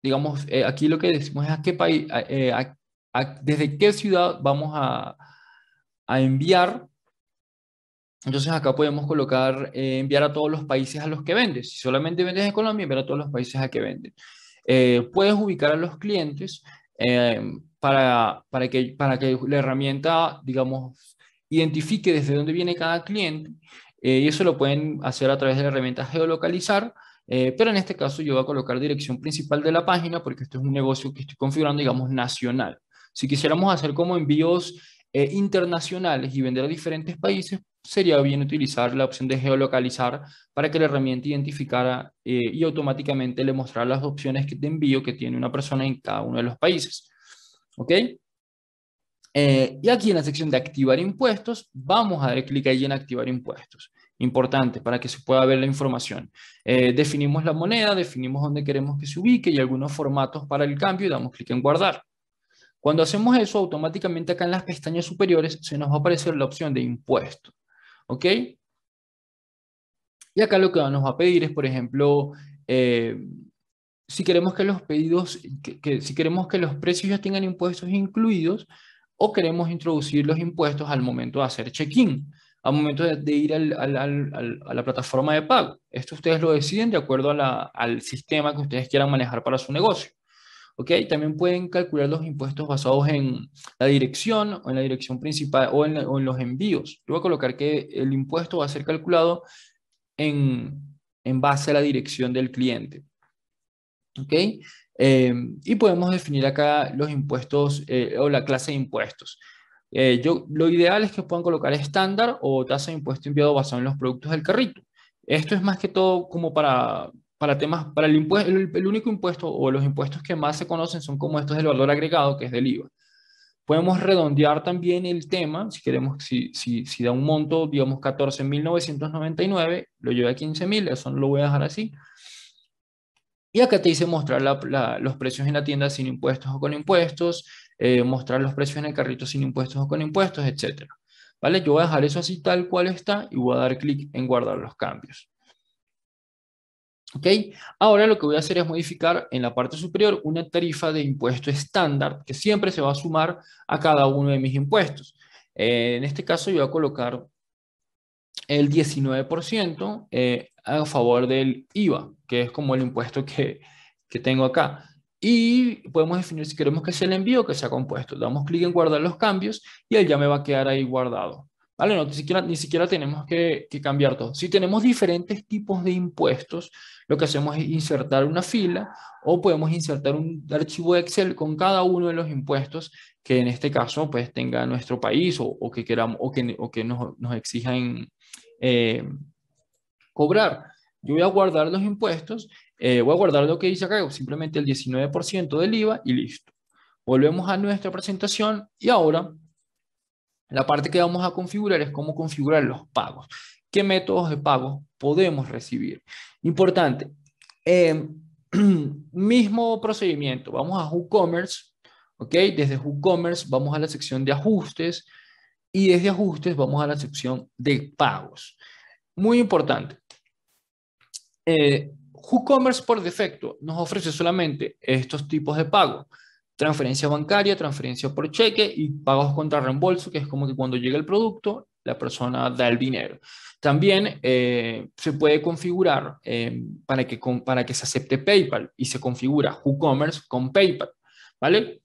digamos, aquí lo que decimos es a qué país, desde qué ciudad vamos a enviar. Entonces acá podemos colocar enviar a todos los países a los que vendes. Si solamente vendes en Colombia, enviar a todos los países a que venden. Puedes ubicar a los clientes para que la herramienta, digamos, identifique desde dónde viene cada cliente. Y eso lo pueden hacer a través de la herramienta geolocalizar. Pero en este caso yo voy a colocar dirección principal de la página porque esto es un negocio que estoy configurando, digamos, nacional. Si quisiéramos hacer como envíos internacionales y vender a diferentes países, sería bien utilizar la opción de geolocalizar para que la herramienta identificara y automáticamente le mostrara las opciones de envío que tiene una persona en cada uno de los países. ¿Ok? Y aquí en la sección de activar impuestos, vamos a dar clic ahí en activar impuestos. Importante para que se pueda ver la información. Definimos la moneda, definimos dónde queremos que se ubique y algunos formatos para el cambio y damos clic en guardar. Cuando hacemos eso, automáticamente acá en las pestañas superiores se nos va a aparecer la opción de impuesto. ¿Ok? Y acá lo que nos va a pedir es, por ejemplo, si queremos que los pedidos, si queremos que los precios ya tengan impuestos incluidos o queremos introducir los impuestos al momento de hacer check-in, al momento de ir a la plataforma de pago. Esto ustedes lo deciden de acuerdo a al sistema que ustedes quieran manejar para su negocio. Okay, también pueden calcular los impuestos basados en la dirección o en la dirección principal o en los envíos. Yo voy a colocar que el impuesto va a ser calculado en base a la dirección del cliente. Okay. Y podemos definir acá los impuestos o la clase de impuestos. Lo ideal es que puedan colocar estándar o tasa de impuesto enviado basado en los productos del carrito. Esto es más que todo como para temas, para el único impuesto o los impuestos que más se conocen son como estos del valor agregado, que es del IVA. Podemos redondear también el tema, si queremos, si da un monto, digamos 14.999, lo llevo a 15.000, eso lo voy a dejar así. Y acá te dice mostrar los precios en la tienda sin impuestos o con impuestos, mostrar los precios en el carrito sin impuestos o con impuestos, etc. ¿Vale? Yo voy a dejar eso así tal cual está y voy a dar clic en guardar los cambios. ¿Ok? Ahora lo que voy a hacer es modificar en la parte superior una tarifa de impuesto estándar que siempre se va a sumar a cada uno de mis impuestos. En este caso yo voy a colocar el 19% a favor del IVA, que es como el impuesto que tengo acá. Y podemos definir si queremos que sea el envío o que sea compuesto. Damos clic en guardar los cambios y él ya me va a quedar ahí guardado. ¿Vale? No, ni siquiera tenemos que cambiar todo. Si tenemos diferentes tipos de impuestos, lo que hacemos es insertar una fila o podemos insertar un archivo de Excel con cada uno de los impuestos que en este caso pues tenga nuestro país o que queramos o que nos exijan cobrar. Yo voy a guardar los impuestos, voy a guardar lo que dice acá, simplemente el 19% del IVA y listo. Volvemos a nuestra presentación y ahora la parte que vamos a configurar es cómo configurar los pagos. ¿Qué métodos de pago podemos recibir? Importante, mismo procedimiento. Vamos a WooCommerce, ¿ok? Desde WooCommerce vamos a la sección de ajustes y desde ajustes vamos a la sección de pagos. Muy importante. WooCommerce por defecto nos ofrece solamente estos tipos de pago. Transferencia bancaria, transferencia por cheque y pagos contra reembolso, que es como que cuando llega el producto, la persona da el dinero. También se puede configurar para que se acepte PayPal y se configura WooCommerce con PayPal, ¿vale?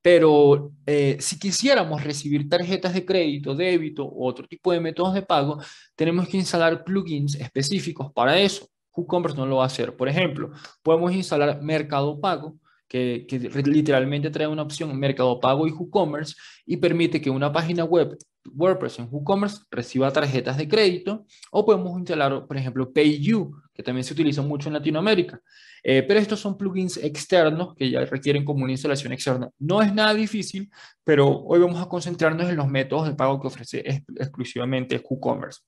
Pero si quisiéramos recibir tarjetas de crédito, débito u otro tipo de métodos de pago, tenemos que instalar plugins específicos para eso. WooCommerce no lo va a hacer. Por ejemplo, podemos instalar Mercado Pago, que literalmente trae una opción Mercado Pago y WooCommerce y permite que una página web WordPress en WooCommerce reciba tarjetas de crédito, o podemos instalar, por ejemplo, PayU, que también se utiliza mucho en Latinoamérica. Pero estos son plugins externos que ya requieren como una instalación externa. No es nada difícil, pero hoy vamos a concentrarnos en los métodos de pago que ofrece exclusivamente WooCommerce.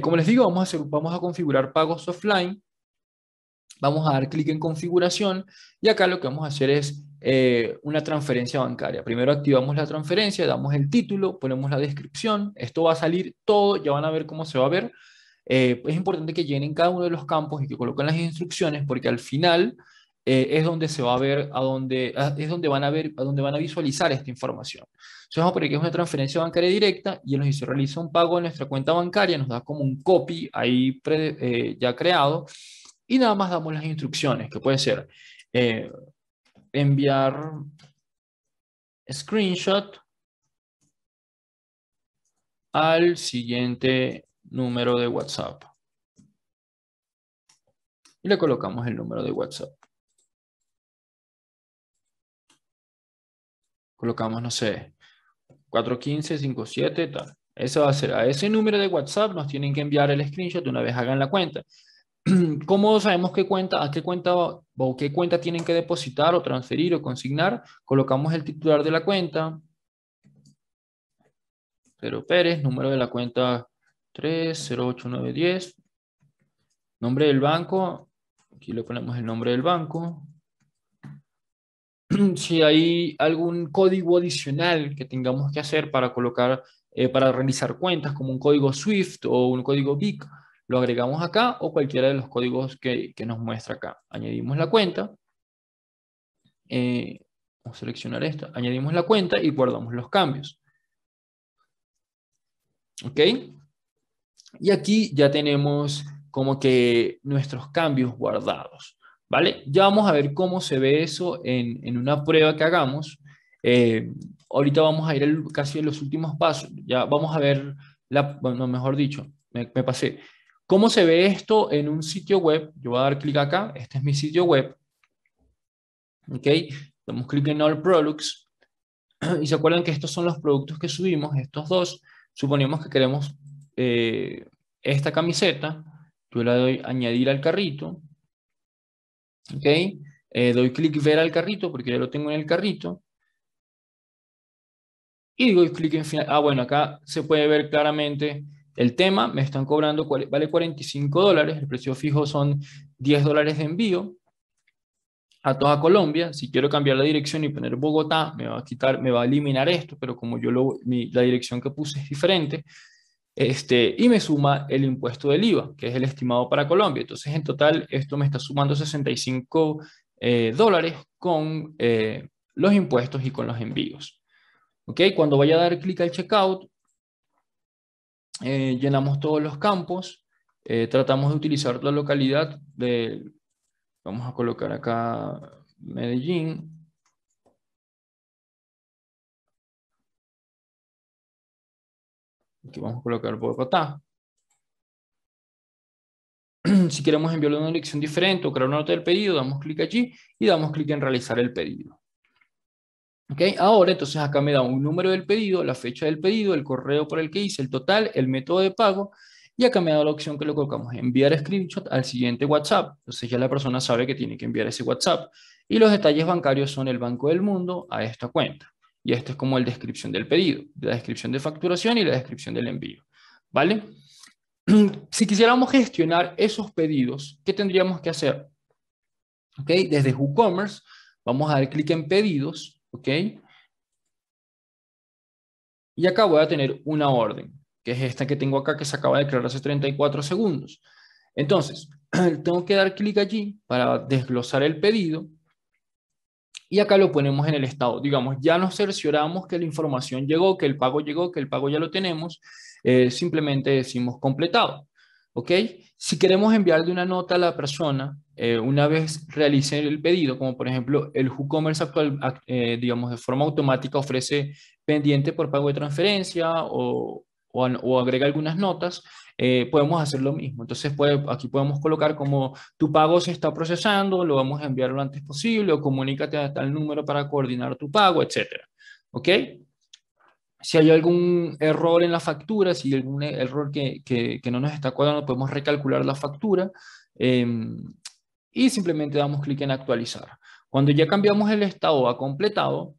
Como les digo, vamos a configurar pagos offline. Vamos a dar clic en configuración y acá lo que vamos a hacer es una transferencia bancaria. Primero activamos la transferencia, damos el título, ponemos la descripción. Esto va a salir todo, ya van a ver cómo se va a ver. Es importante que llenen cada uno de los campos y que coloquen las instrucciones porque al final es donde se va a ver a dónde, es donde van a ver, a dónde van a visualizar esta información. Entonces vamos a poner que es una transferencia bancaria directa y él nos dice, realiza un pago en nuestra cuenta bancaria, nos da como un copy ahí ya creado y nada más damos las instrucciones, que puede ser enviar screenshot al siguiente número de WhatsApp. Y le colocamos el número de WhatsApp. Colocamos, no sé, 415-57, tal. Eso va a ser a ese número de WhatsApp, nos tienen que enviar el screenshot una vez hagan la cuenta. ¿Cómo sabemos qué cuenta, a qué cuenta o qué cuenta tienen que depositar o transferir o consignar? Colocamos el titular de la cuenta. Pedro Pérez, número de la cuenta 308910. Nombre del banco. Aquí le ponemos el nombre del banco. Si hay algún código adicional que tengamos que hacer para colocar, para realizar cuentas, como un código SWIFT o un código BIC, lo agregamos acá o cualquiera de los códigos que nos muestra acá. Añadimos la cuenta. Vamos a seleccionar esta. Añadimos la cuenta y guardamos los cambios. ¿Ok? Y aquí ya tenemos como que nuestros cambios guardados. ¿Vale? Ya vamos a ver cómo se ve eso en una prueba que hagamos. Ahorita vamos a ir casi a los últimos pasos. Ya vamos a ver, bueno, mejor dicho, me pasé. ¿Cómo se ve esto en un sitio web? Yo voy a dar clic acá. Este es mi sitio web. ¿Ok? Damos clic en All Products. Y se acuerdan que estos son los productos que subimos, estos dos. Suponemos que queremos esta camiseta. Yo la doy añadir al carrito. ¿Ok? Doy clic ver al carrito porque ya lo tengo en el carrito. Y doy clic en final. Ah, bueno, acá se puede ver claramente el tema. Me están cobrando, vale $45. El precio fijo son $10 de envío a toda Colombia. Si quiero cambiar la dirección y poner Bogotá, me va a quitar, me va a eliminar esto, pero como yo la dirección que puse es diferente, y me suma el impuesto del IVA, que es el estimado para Colombia. Entonces, en total, esto me está sumando $65 con los impuestos y con los envíos. ¿Ok? Cuando vaya a dar clic al checkout, llenamos todos los campos, tratamos de utilizar la localidad de, vamos a colocar acá Medellín. Aquí vamos a colocar Bogotá. Si queremos enviarlo a una dirección diferente o crear una nota del pedido, damos clic allí y damos clic en realizar el pedido. ¿Okay? Ahora, entonces acá me da un número del pedido, la fecha del pedido, el correo por el que hice, el total, el método de pago, y acá me da la opción que le colocamos, enviar screenshot al siguiente WhatsApp. Entonces ya la persona sabe que tiene que enviar ese WhatsApp. Y los detalles bancarios son el Banco del Mundo a esta cuenta. Y esto es como la descripción del pedido, la descripción de facturación y la descripción del envío. ¿Vale? Si quisiéramos gestionar esos pedidos, ¿qué tendríamos que hacer? ¿Ok? Desde WooCommerce, vamos a dar clic en pedidos. ¿Ok? Y acá voy a tener una orden, que es esta que tengo acá, que se acaba de crear hace 34 segundos. Entonces, tengo que dar clic allí para desglosar el pedido. Y acá lo ponemos en el estado. Digamos, ya nos cercioramos que la información llegó, que el pago ya lo tenemos. Simplemente decimos completado. ¿Ok? Si queremos enviarle una nota a la persona, una vez realicen el pedido, como por ejemplo el WooCommerce actual, digamos de forma automática ofrece pendiente por pago de transferencia o agrega algunas notas, podemos hacer lo mismo. Entonces aquí podemos colocar como tu pago se está procesando, lo vamos a enviar lo antes posible o comunícate a tal número para coordinar tu pago, etc. ¿Ok? Si hay algún error en la factura, si hay algún error que no nos está cuadrando, podemos recalcular la factura y simplemente damos clic en actualizar. Cuando ya cambiamos el estado a completado,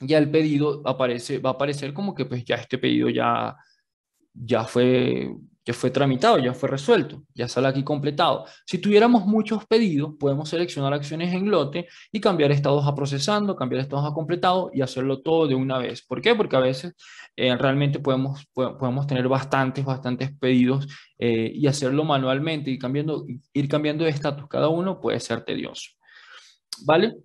ya el pedido va a aparecer como que pues ya este pedido ya fue tramitado, ya fue resuelto, ya sale aquí completado. Si tuviéramos muchos pedidos, podemos seleccionar acciones en lote y cambiar estados a procesando, cambiar estados a completado y hacerlo todo de una vez. ¿Por qué? Porque a veces realmente podemos tener bastantes pedidos y hacerlo manualmente y ir cambiando de estatus cada uno puede ser tedioso. ¿Vale?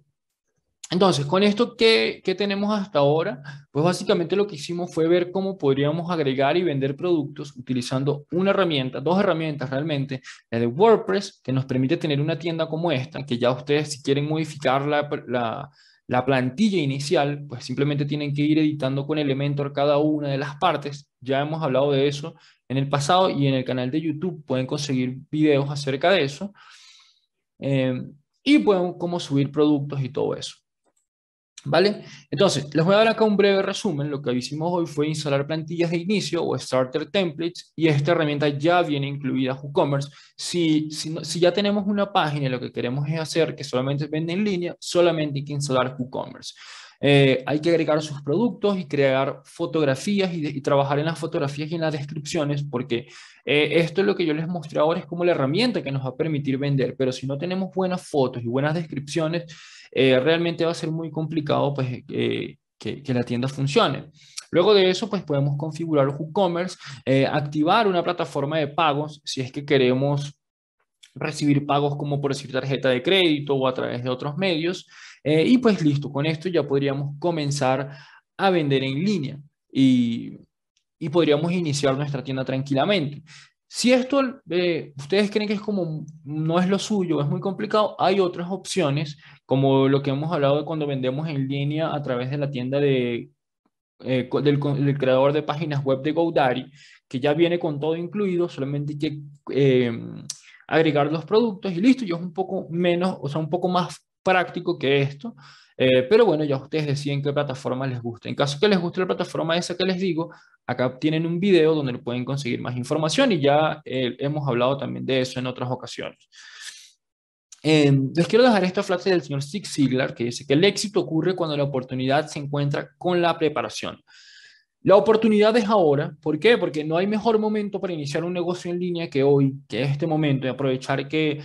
Entonces, con esto, ¿qué tenemos hasta ahora? Pues básicamente lo que hicimos fue ver cómo podríamos agregar y vender productos utilizando una herramienta, dos herramientas realmente, la de WordPress, que nos permite tener una tienda como esta, que ya ustedes si quieren modificar la plantilla inicial, pues simplemente tienen que ir editando con Elementor cada una de las partes. Ya hemos hablado de eso en el pasado y en el canal de YouTube pueden conseguir videos acerca de eso. Y pueden cómo subir productos y todo eso. ¿Vale? Entonces, les voy a dar acá un breve resumen. Lo que hicimos hoy fue instalar plantillas de inicio o Starter Templates, y esta herramienta ya viene incluida a WooCommerce. Si ya tenemos una página y lo que queremos es hacer que solamente vende en línea, solamente hay que instalar WooCommerce. Hay que agregar sus productos y crear fotografías y trabajar en las fotografías y en las descripciones, porque esto es lo que yo les mostré ahora, es como la herramienta que nos va a permitir vender, pero si no tenemos buenas fotos y buenas descripciones, realmente va a ser muy complicado pues, que la tienda funcione. Luego de eso, pues podemos configurar WooCommerce, activar una plataforma de pagos si es que queremos recibir pagos como por decir tarjeta de crédito o a través de otros medios. Y pues listo, con esto ya podríamos comenzar a vender en línea y podríamos iniciar nuestra tienda tranquilamente. Si esto ustedes creen que es como no es lo suyo, es muy complicado, hay otras opciones como lo que hemos hablado de cuando vendemos en línea a través de la tienda del creador de páginas web de GoDaddy, que ya viene con todo incluido, solamente hay que agregar los productos y listo. Ya es un poco menos, o sea, un poco más práctico que esto, pero bueno, ya ustedes deciden qué plataforma les gusta. En caso que les guste la plataforma esa que les digo, acá tienen un video donde pueden conseguir más información y ya hemos hablado también de eso en otras ocasiones. Les quiero dejar esta frase del señor Zig Ziglar que dice que el éxito ocurre cuando la oportunidad se encuentra con la preparación. La oportunidad es ahora. ¿Por qué? Porque no hay mejor momento para iniciar un negocio en línea que hoy, que es este momento, y aprovechar que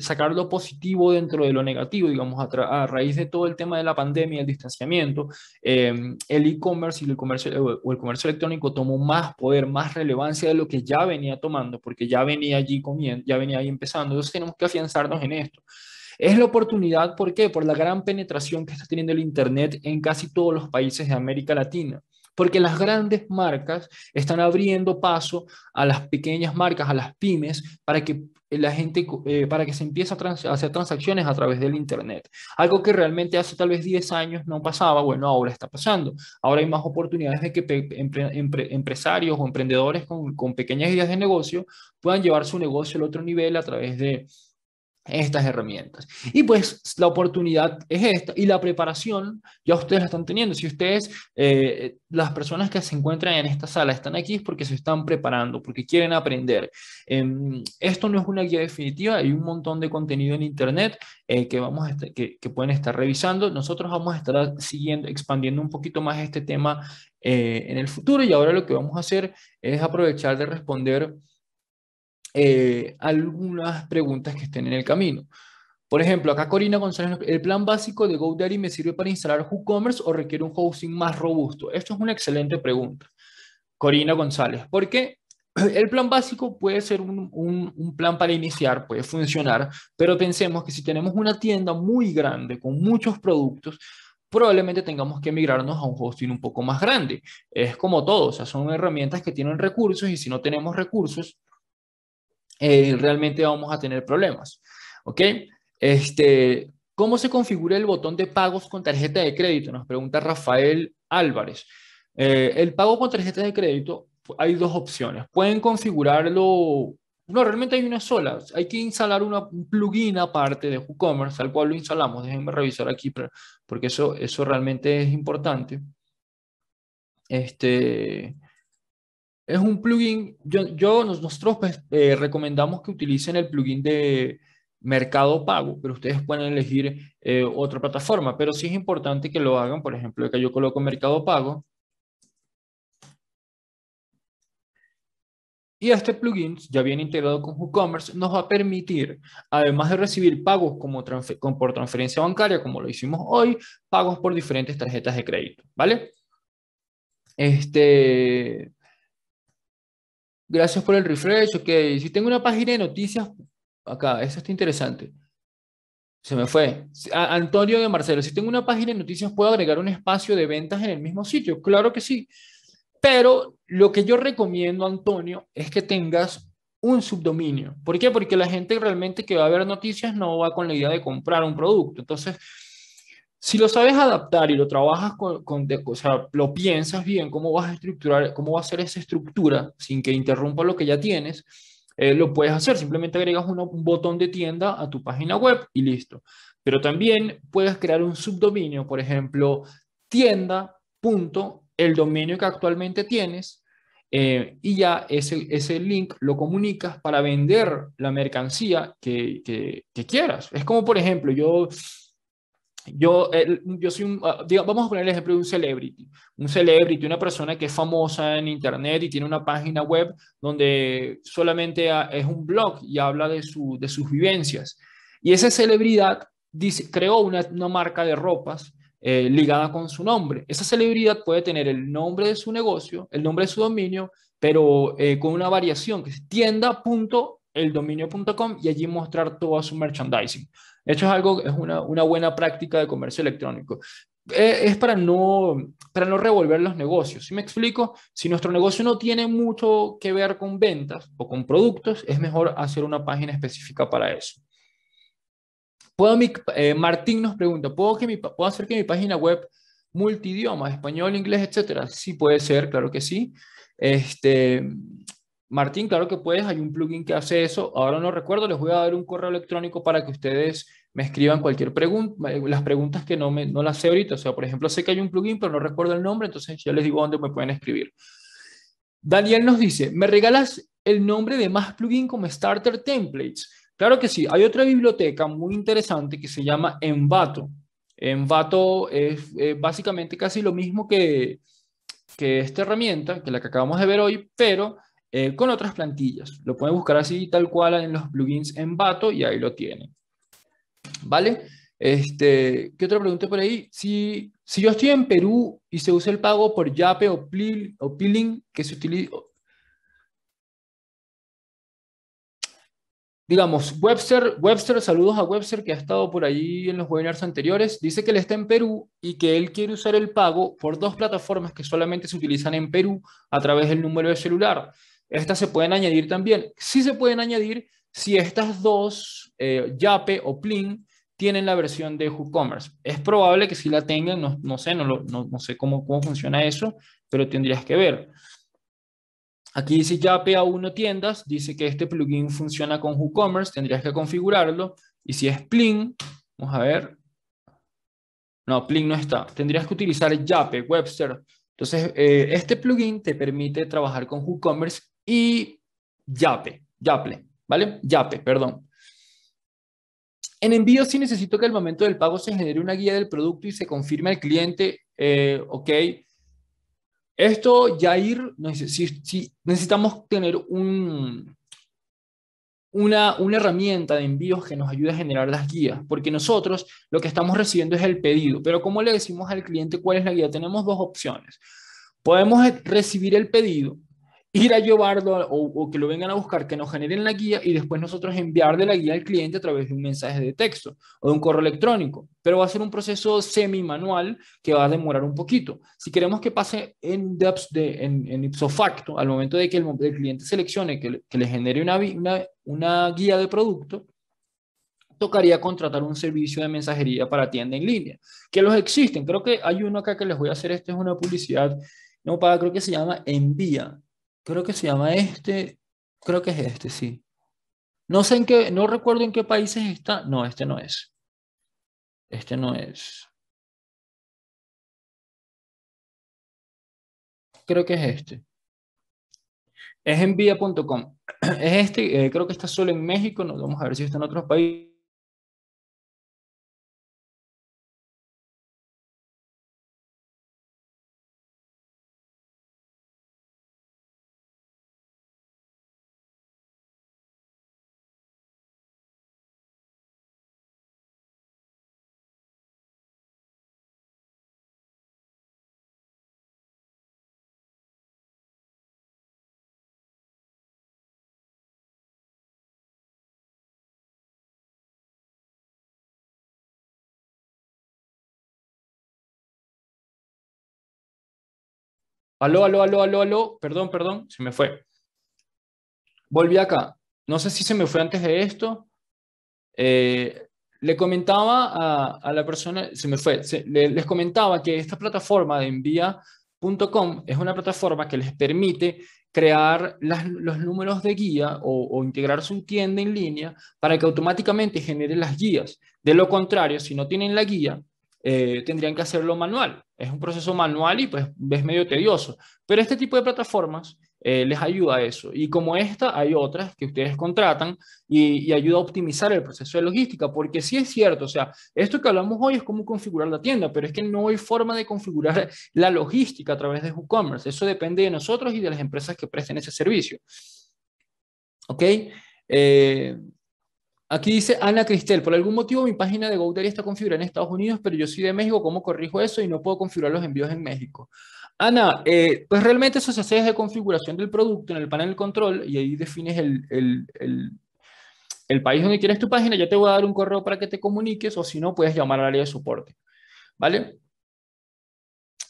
sacar lo positivo dentro de lo negativo, digamos, a raíz de todo el tema de la pandemia, el distanciamiento, el e-commerce y el comercio electrónico tomó más poder, más relevancia de lo que ya venía tomando, porque ya venía allí comiendo, ya venía ahí empezando. Entonces tenemos que afianzarnos en esto. Es la oportunidad, ¿por qué? Por la gran penetración que está teniendo el Internet en casi todos los países de América Latina. Porque las grandes marcas están abriendo paso a las pequeñas marcas, a las pymes, para que la gente, para que se empiece a hacer transacciones a través del Internet. Algo que realmente hace tal vez 10 años no pasaba, bueno, ahora está pasando. Ahora hay más oportunidades de que empresarios o emprendedores con pequeñas ideas de negocio puedan llevar su negocio al otro nivel a través de estas herramientas. Y pues la oportunidad es esta, y la preparación ya ustedes la están teniendo. Si ustedes, las personas que se encuentran en esta sala están aquí es porque se están preparando, porque quieren aprender. Esto no es una guía definitiva, hay un montón de contenido en internet que pueden estar revisando. Nosotros vamos a estar siguiendo, expandiendo un poquito más este tema en el futuro, y ahora lo que vamos a hacer es aprovechar de responder algunas preguntas que estén en el camino. Por ejemplo, acá Corina González, ¿el plan básico de GoDaddy me sirve para instalar WooCommerce o requiere un hosting más robusto? Esto es una excelente pregunta, Corina González, porque el plan básico puede ser un plan para iniciar, puede funcionar, pero pensemos que si tenemos una tienda muy grande con muchos productos, probablemente tengamos que migrarnos a un hosting un poco más grande. Es como todo, o sea, son herramientas que tienen recursos, y si no tenemos recursos, realmente vamos a tener problemas, ¿ok? ¿Cómo se configura el botón de pagos con tarjeta de crédito? Nos pregunta Rafael Álvarez. El pago con tarjeta de crédito, hay dos opciones. Pueden configurarlo, no, realmente hay una sola. Hay que instalar un plugin aparte de WooCommerce, al cual lo instalamos. Déjenme revisar aquí, porque eso realmente es importante. Es un plugin, nosotros pues, recomendamos que utilicen el plugin de Mercado Pago, pero ustedes pueden elegir otra plataforma, pero sí es importante que lo hagan. Por ejemplo, acá yo coloco Mercado Pago, y este plugin, ya bien integrado con WooCommerce, nos va a permitir, además de recibir pagos por transferencia bancaria, como lo hicimos hoy, pagos por diferentes tarjetas de crédito, ¿vale? Gracias por el refresh. Ok, si tengo una página de noticias, acá, eso está interesante. Se me fue. Antonio de Marcelo, si tengo una página de noticias, ¿puedo agregar un espacio de ventas en el mismo sitio? Claro que sí. Pero lo que yo recomiendo, Antonio, es que tengas un subdominio. ¿Por qué? Porque la gente realmente que va a ver noticias no va con la idea de comprar un producto. Entonces, si lo sabes adaptar y lo trabajas o sea, lo piensas bien, cómo vas a estructurar, cómo va a ser esa estructura sin que interrumpa lo que ya tienes, lo puedes hacer. Simplemente agregas un botón de tienda a tu página web y listo. Pero también puedes crear un subdominio, por ejemplo, tienda.el dominio que actualmente tienes, y ya ese link lo comunicas para vender la mercancía que quieras. Es como, por ejemplo, yo soy vamos a poner el ejemplo de un celebrity, una persona que es famosa en internet y tiene una página web donde solamente es un blog y habla de sus vivencias, y esa celebridad creó una marca de ropas ligada con su nombre. Esa celebridad puede tener el nombre de su negocio, el nombre de su dominio, pero con una variación que es tienda.eldominio.com, y allí mostrar todo su merchandising. Esto es algo, es una buena práctica de comercio electrónico. Es para no revolver los negocios. ¿Sí me explico? Si nuestro negocio no tiene mucho que ver con ventas o con productos, es mejor hacer una página específica para eso. Martín nos pregunta, ¿puedo hacer que mi página web multidioma, español, inglés, etcétera? Sí, puede ser, claro que sí. Martín, claro que puedes, hay un plugin que hace eso, ahora no recuerdo, les voy a dar un correo electrónico para que ustedes me escriban cualquier pregunta, las preguntas que no las sé ahorita, o sea, por ejemplo, sé que hay un plugin, pero no recuerdo el nombre, entonces ya les digo dónde me pueden escribir. Daniel nos dice, ¿me regalas el nombre de más plugin como Starter Templates? Claro que sí, hay otra biblioteca muy interesante que se llama Envato. Envato es básicamente casi lo mismo que esta herramienta, que la que acabamos de ver hoy, pero con otras plantillas. Lo pueden buscar así tal cual en los plugins Envato y ahí lo tienen. ¿Vale? ¿Qué otra pregunta por ahí? Si yo estoy en Perú y se usa el pago por Yape o Plin, que se utiliza, digamos, Webster, saludos a Webster, que ha estado por ahí en los webinars anteriores, dice que él está en Perú y que él quiere usar el pago por dos plataformas que solamente se utilizan en Perú a través del número de celular. Estas se pueden añadir también. Sí se pueden añadir si estas dos, Yape o Plin, tienen la versión de WooCommerce. Es probable que sí la tengan, no sé cómo funciona eso, pero tendrías que ver. Aquí dice Yape A1 Tiendas, dice que este plugin funciona con WooCommerce, tendrías que configurarlo. Y si es Plin, vamos a ver. No, Plin no está. Tendrías que utilizar Yape, Webster. Entonces, este plugin te permite trabajar con WooCommerce y Yape, ¿vale? Yape, perdón. En envío sí necesito que al momento del pago se genere una guía del producto y se confirme al cliente, ok. Esto, Yair, si necesitamos tener una herramienta de envíos que nos ayude a generar las guías, porque nosotros lo que estamos recibiendo es el pedido, pero ¿cómo le decimos al cliente cuál es la guía? Tenemos dos opciones. Podemos recibir el pedido, ir a llevarlo o que lo vengan a buscar, que nos generen la guía y después nosotros enviarle la guía al cliente a través de un mensaje de texto o de un correo electrónico, pero va a ser un proceso semi-manual que va a demorar un poquito. Si queremos que pase en ipso facto, al momento de que el cliente seleccione, que le genere una guía de producto, tocaría contratar un servicio de mensajería para tienda en línea, que los existen. Creo que hay uno acá que les voy a hacer, esta es una publicidad no paga, creo que se llama Envía. Creo que se llama este, creo que es este, sí. No sé no recuerdo en qué países está. No, este no es. Este no es. Creo que es este. Es envía.com. Es este, creo que está solo en México. No, vamos a ver si está en otros países. Aló, perdón, se me fue. Volví acá. No sé si se me fue antes de esto. Le comentaba a la persona, se me fue, les comentaba que esta plataforma de envía.com es una plataforma que les permite crear los números de guía o integrar su tienda en línea para que automáticamente generen las guías. De lo contrario, si no tienen la guía, tendrían que hacerlo manual. Es un proceso manual y pues es medio tedioso. Pero este tipo de plataformas les ayuda a eso. Y como esta, hay otras que ustedes contratan y ayuda a optimizar el proceso de logística. Porque sí es cierto, o sea, esto que hablamos hoy es cómo configurar la tienda, pero es que no hay forma de configurar la logística a través de WooCommerce. Eso depende de nosotros y de las empresas que presten ese servicio. ¿Ok? Aquí dice Ana Cristel, por algún motivo mi página de GoDaddy está configurada en Estados Unidos, pero yo soy de México, ¿cómo corrijo eso? Y no puedo configurar los envíos en México. Ana, pues realmente eso se hace desde configuración del producto en el panel control y ahí defines el país donde quieres tu página. Yo te voy a dar un correo para que te comuniques o si no puedes llamar al área de soporte. ¿Vale?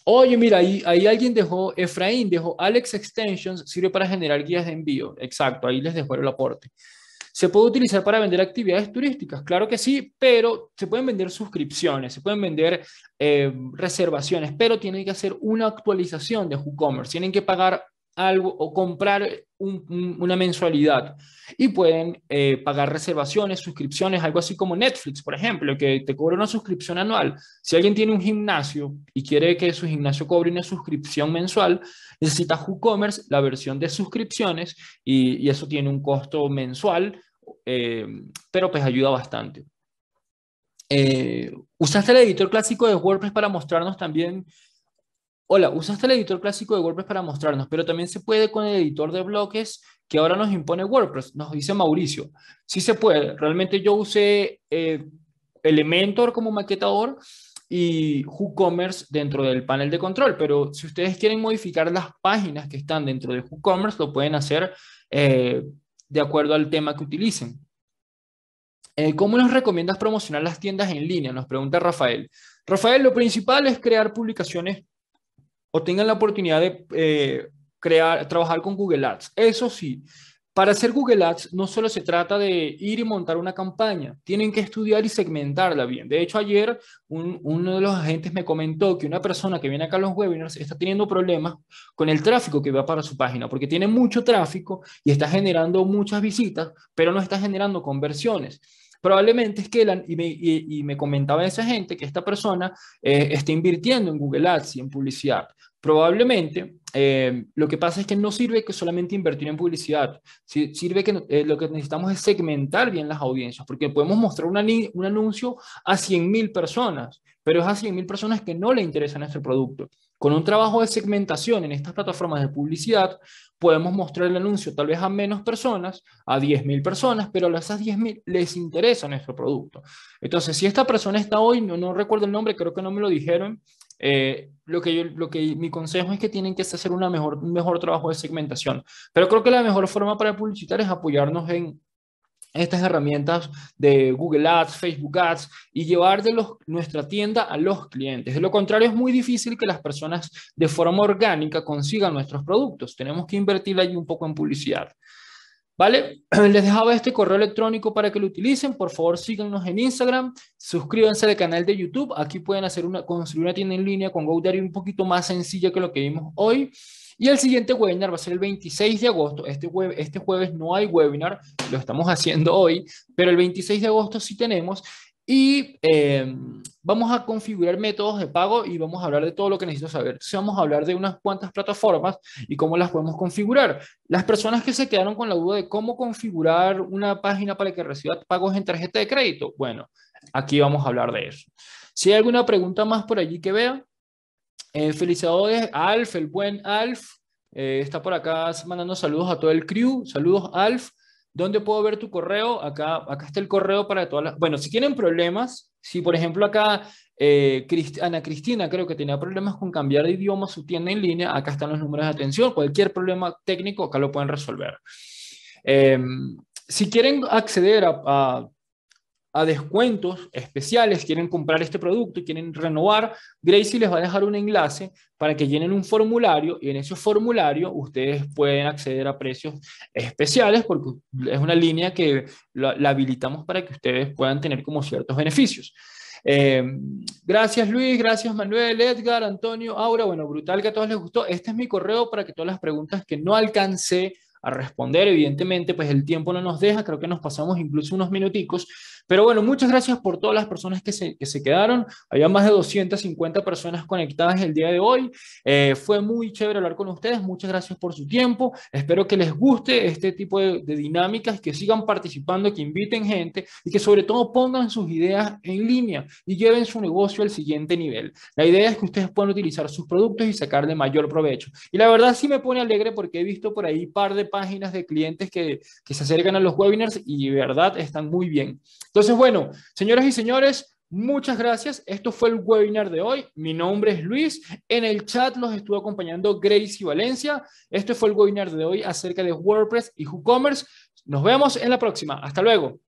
Oye, mira, ahí alguien dejó, Efraín dejó, Alex Extensions sirve para generar guías de envío. Exacto, ahí les dejo el aporte. ¿Se puede utilizar para vender actividades turísticas? Claro que sí, pero se pueden vender suscripciones, se pueden vender reservaciones, pero tienen que hacer una actualización de WooCommerce. Tienen que pagar algo o comprar una mensualidad y pueden pagar reservaciones, suscripciones, algo así como Netflix, por ejemplo, que te cobra una suscripción anual. Si alguien tiene un gimnasio y quiere que su gimnasio cobre una suscripción mensual, necesita WooCommerce, la versión de suscripciones y eso tiene un costo mensual. Pero pues ayuda bastante. ¿Usaste el editor clásico de WordPress para mostrarnos también? Hola, usaste el editor clásico de WordPress para mostrarnos, pero también se puede con el editor de bloques que ahora nos impone WordPress, nos dice Mauricio. Sí se puede, realmente yo usé Elementor como maquetador y WooCommerce dentro del panel de control, pero si ustedes quieren modificar las páginas que están dentro de WooCommerce, lo pueden hacer de acuerdo al tema que utilicen. ¿Cómo nos recomiendas promocionar las tiendas en línea? Nos pregunta Rafael. Rafael, lo principal es crear publicaciones o tengan la oportunidad de trabajar con Google Ads. Eso sí, para hacer Google Ads no solo se trata de ir y montar una campaña, tienen que estudiar y segmentarla bien. De hecho, ayer uno de los agentes me comentó que una persona que viene acá a los webinars está teniendo problemas con el tráfico que va para su página, porque tiene mucho tráfico y está generando muchas visitas, pero no está generando conversiones. Probablemente es que, me comentaba esa gente que esta persona está invirtiendo en Google Ads y en publicidad. Probablemente lo que pasa es que no sirve que solamente invertir en publicidad, sirve que lo que necesitamos es segmentar bien las audiencias, porque podemos mostrar un anuncio a 100.000 personas, pero es a 100.000 personas que no le interesa nuestro producto. Con un trabajo de segmentación en estas plataformas de publicidad, podemos mostrar el anuncio tal vez a menos personas, a 10.000 personas, pero a esas 10.000 les interesa nuestro producto. Entonces, si esta persona está hoy, no recuerdo el nombre, creo que no me lo dijeron, mi consejo es que tienen que hacer un mejor trabajo de segmentación. Pero creo que la mejor forma para publicitar es apoyarnos en estas herramientas de Google Ads, Facebook Ads y llevar de nuestra tienda a los clientes. De lo contrario, es muy difícil que las personas de forma orgánica consigan nuestros productos. Tenemos que invertir ahí un poco en publicidad. ¿Vale? Les dejaba este correo electrónico para que lo utilicen. Por favor, síganos en Instagram. Suscríbanse al canal de YouTube. Aquí pueden construir una tienda en línea con GoDaddy un poquito más sencilla que lo que vimos hoy. Y el siguiente webinar va a ser el 26 de agosto. Este jueves no hay webinar. Lo estamos haciendo hoy. Pero el 26 de agosto sí tenemos. Y vamos a configurar métodos de pago y vamos a hablar de todo lo que necesito saber. Entonces vamos a hablar de unas cuantas plataformas y cómo las podemos configurar. Las personas que se quedaron con la duda de cómo configurar una página para que reciba pagos en tarjeta de crédito, bueno, aquí vamos a hablar de eso. Si hay alguna pregunta más por allí que vea, felicidades a Alf, el buen Alf. Está por acá mandando saludos a todo el crew. Saludos, Alf. ¿Dónde puedo ver tu correo? Acá está el correo para todas las... Bueno, si tienen problemas, si por ejemplo acá Ana Cristina creo que tenía problemas con cambiar de idioma su tienda en línea, acá están los números de atención, cualquier problema técnico acá lo pueden resolver. Si quieren acceder a a descuentos especiales, quieren comprar este producto, quieren renovar, Gracie les va a dejar un enlace para que llenen un formulario, y en ese formulario ustedes pueden acceder a precios especiales, porque es una línea que la habilitamos para que ustedes puedan tener como ciertos beneficios. Gracias Luis, gracias Manuel, Edgar, Antonio, Aura. Bueno, brutal que a todos les gustó. Este es mi correo para que todas las preguntas que no alcancé a responder, evidentemente pues el tiempo no nos deja, creo que nos pasamos incluso unos minuticos, pero bueno, muchas gracias por todas las personas que se quedaron. Había más de 250 personas conectadas el día de hoy. Fue muy chévere hablar con ustedes, muchas gracias por su tiempo, espero que les guste este tipo de dinámicas, que sigan participando, que inviten gente y que sobre todo pongan sus ideas en línea y lleven su negocio al siguiente nivel. La idea es que ustedes puedan utilizar sus productos y sacarle mayor provecho, y la verdad sí me pone alegre porque he visto por ahí par de páginas de clientes que se acercan a los webinars y de verdad están muy bien. Entonces, bueno, señoras y señores, muchas gracias. Esto fue el webinar de hoy. Mi nombre es Luis. En el chat los estuvo acompañando Gracie Valencia. Este fue el webinar de hoy acerca de WordPress y WooCommerce. Nos vemos en la próxima. Hasta luego.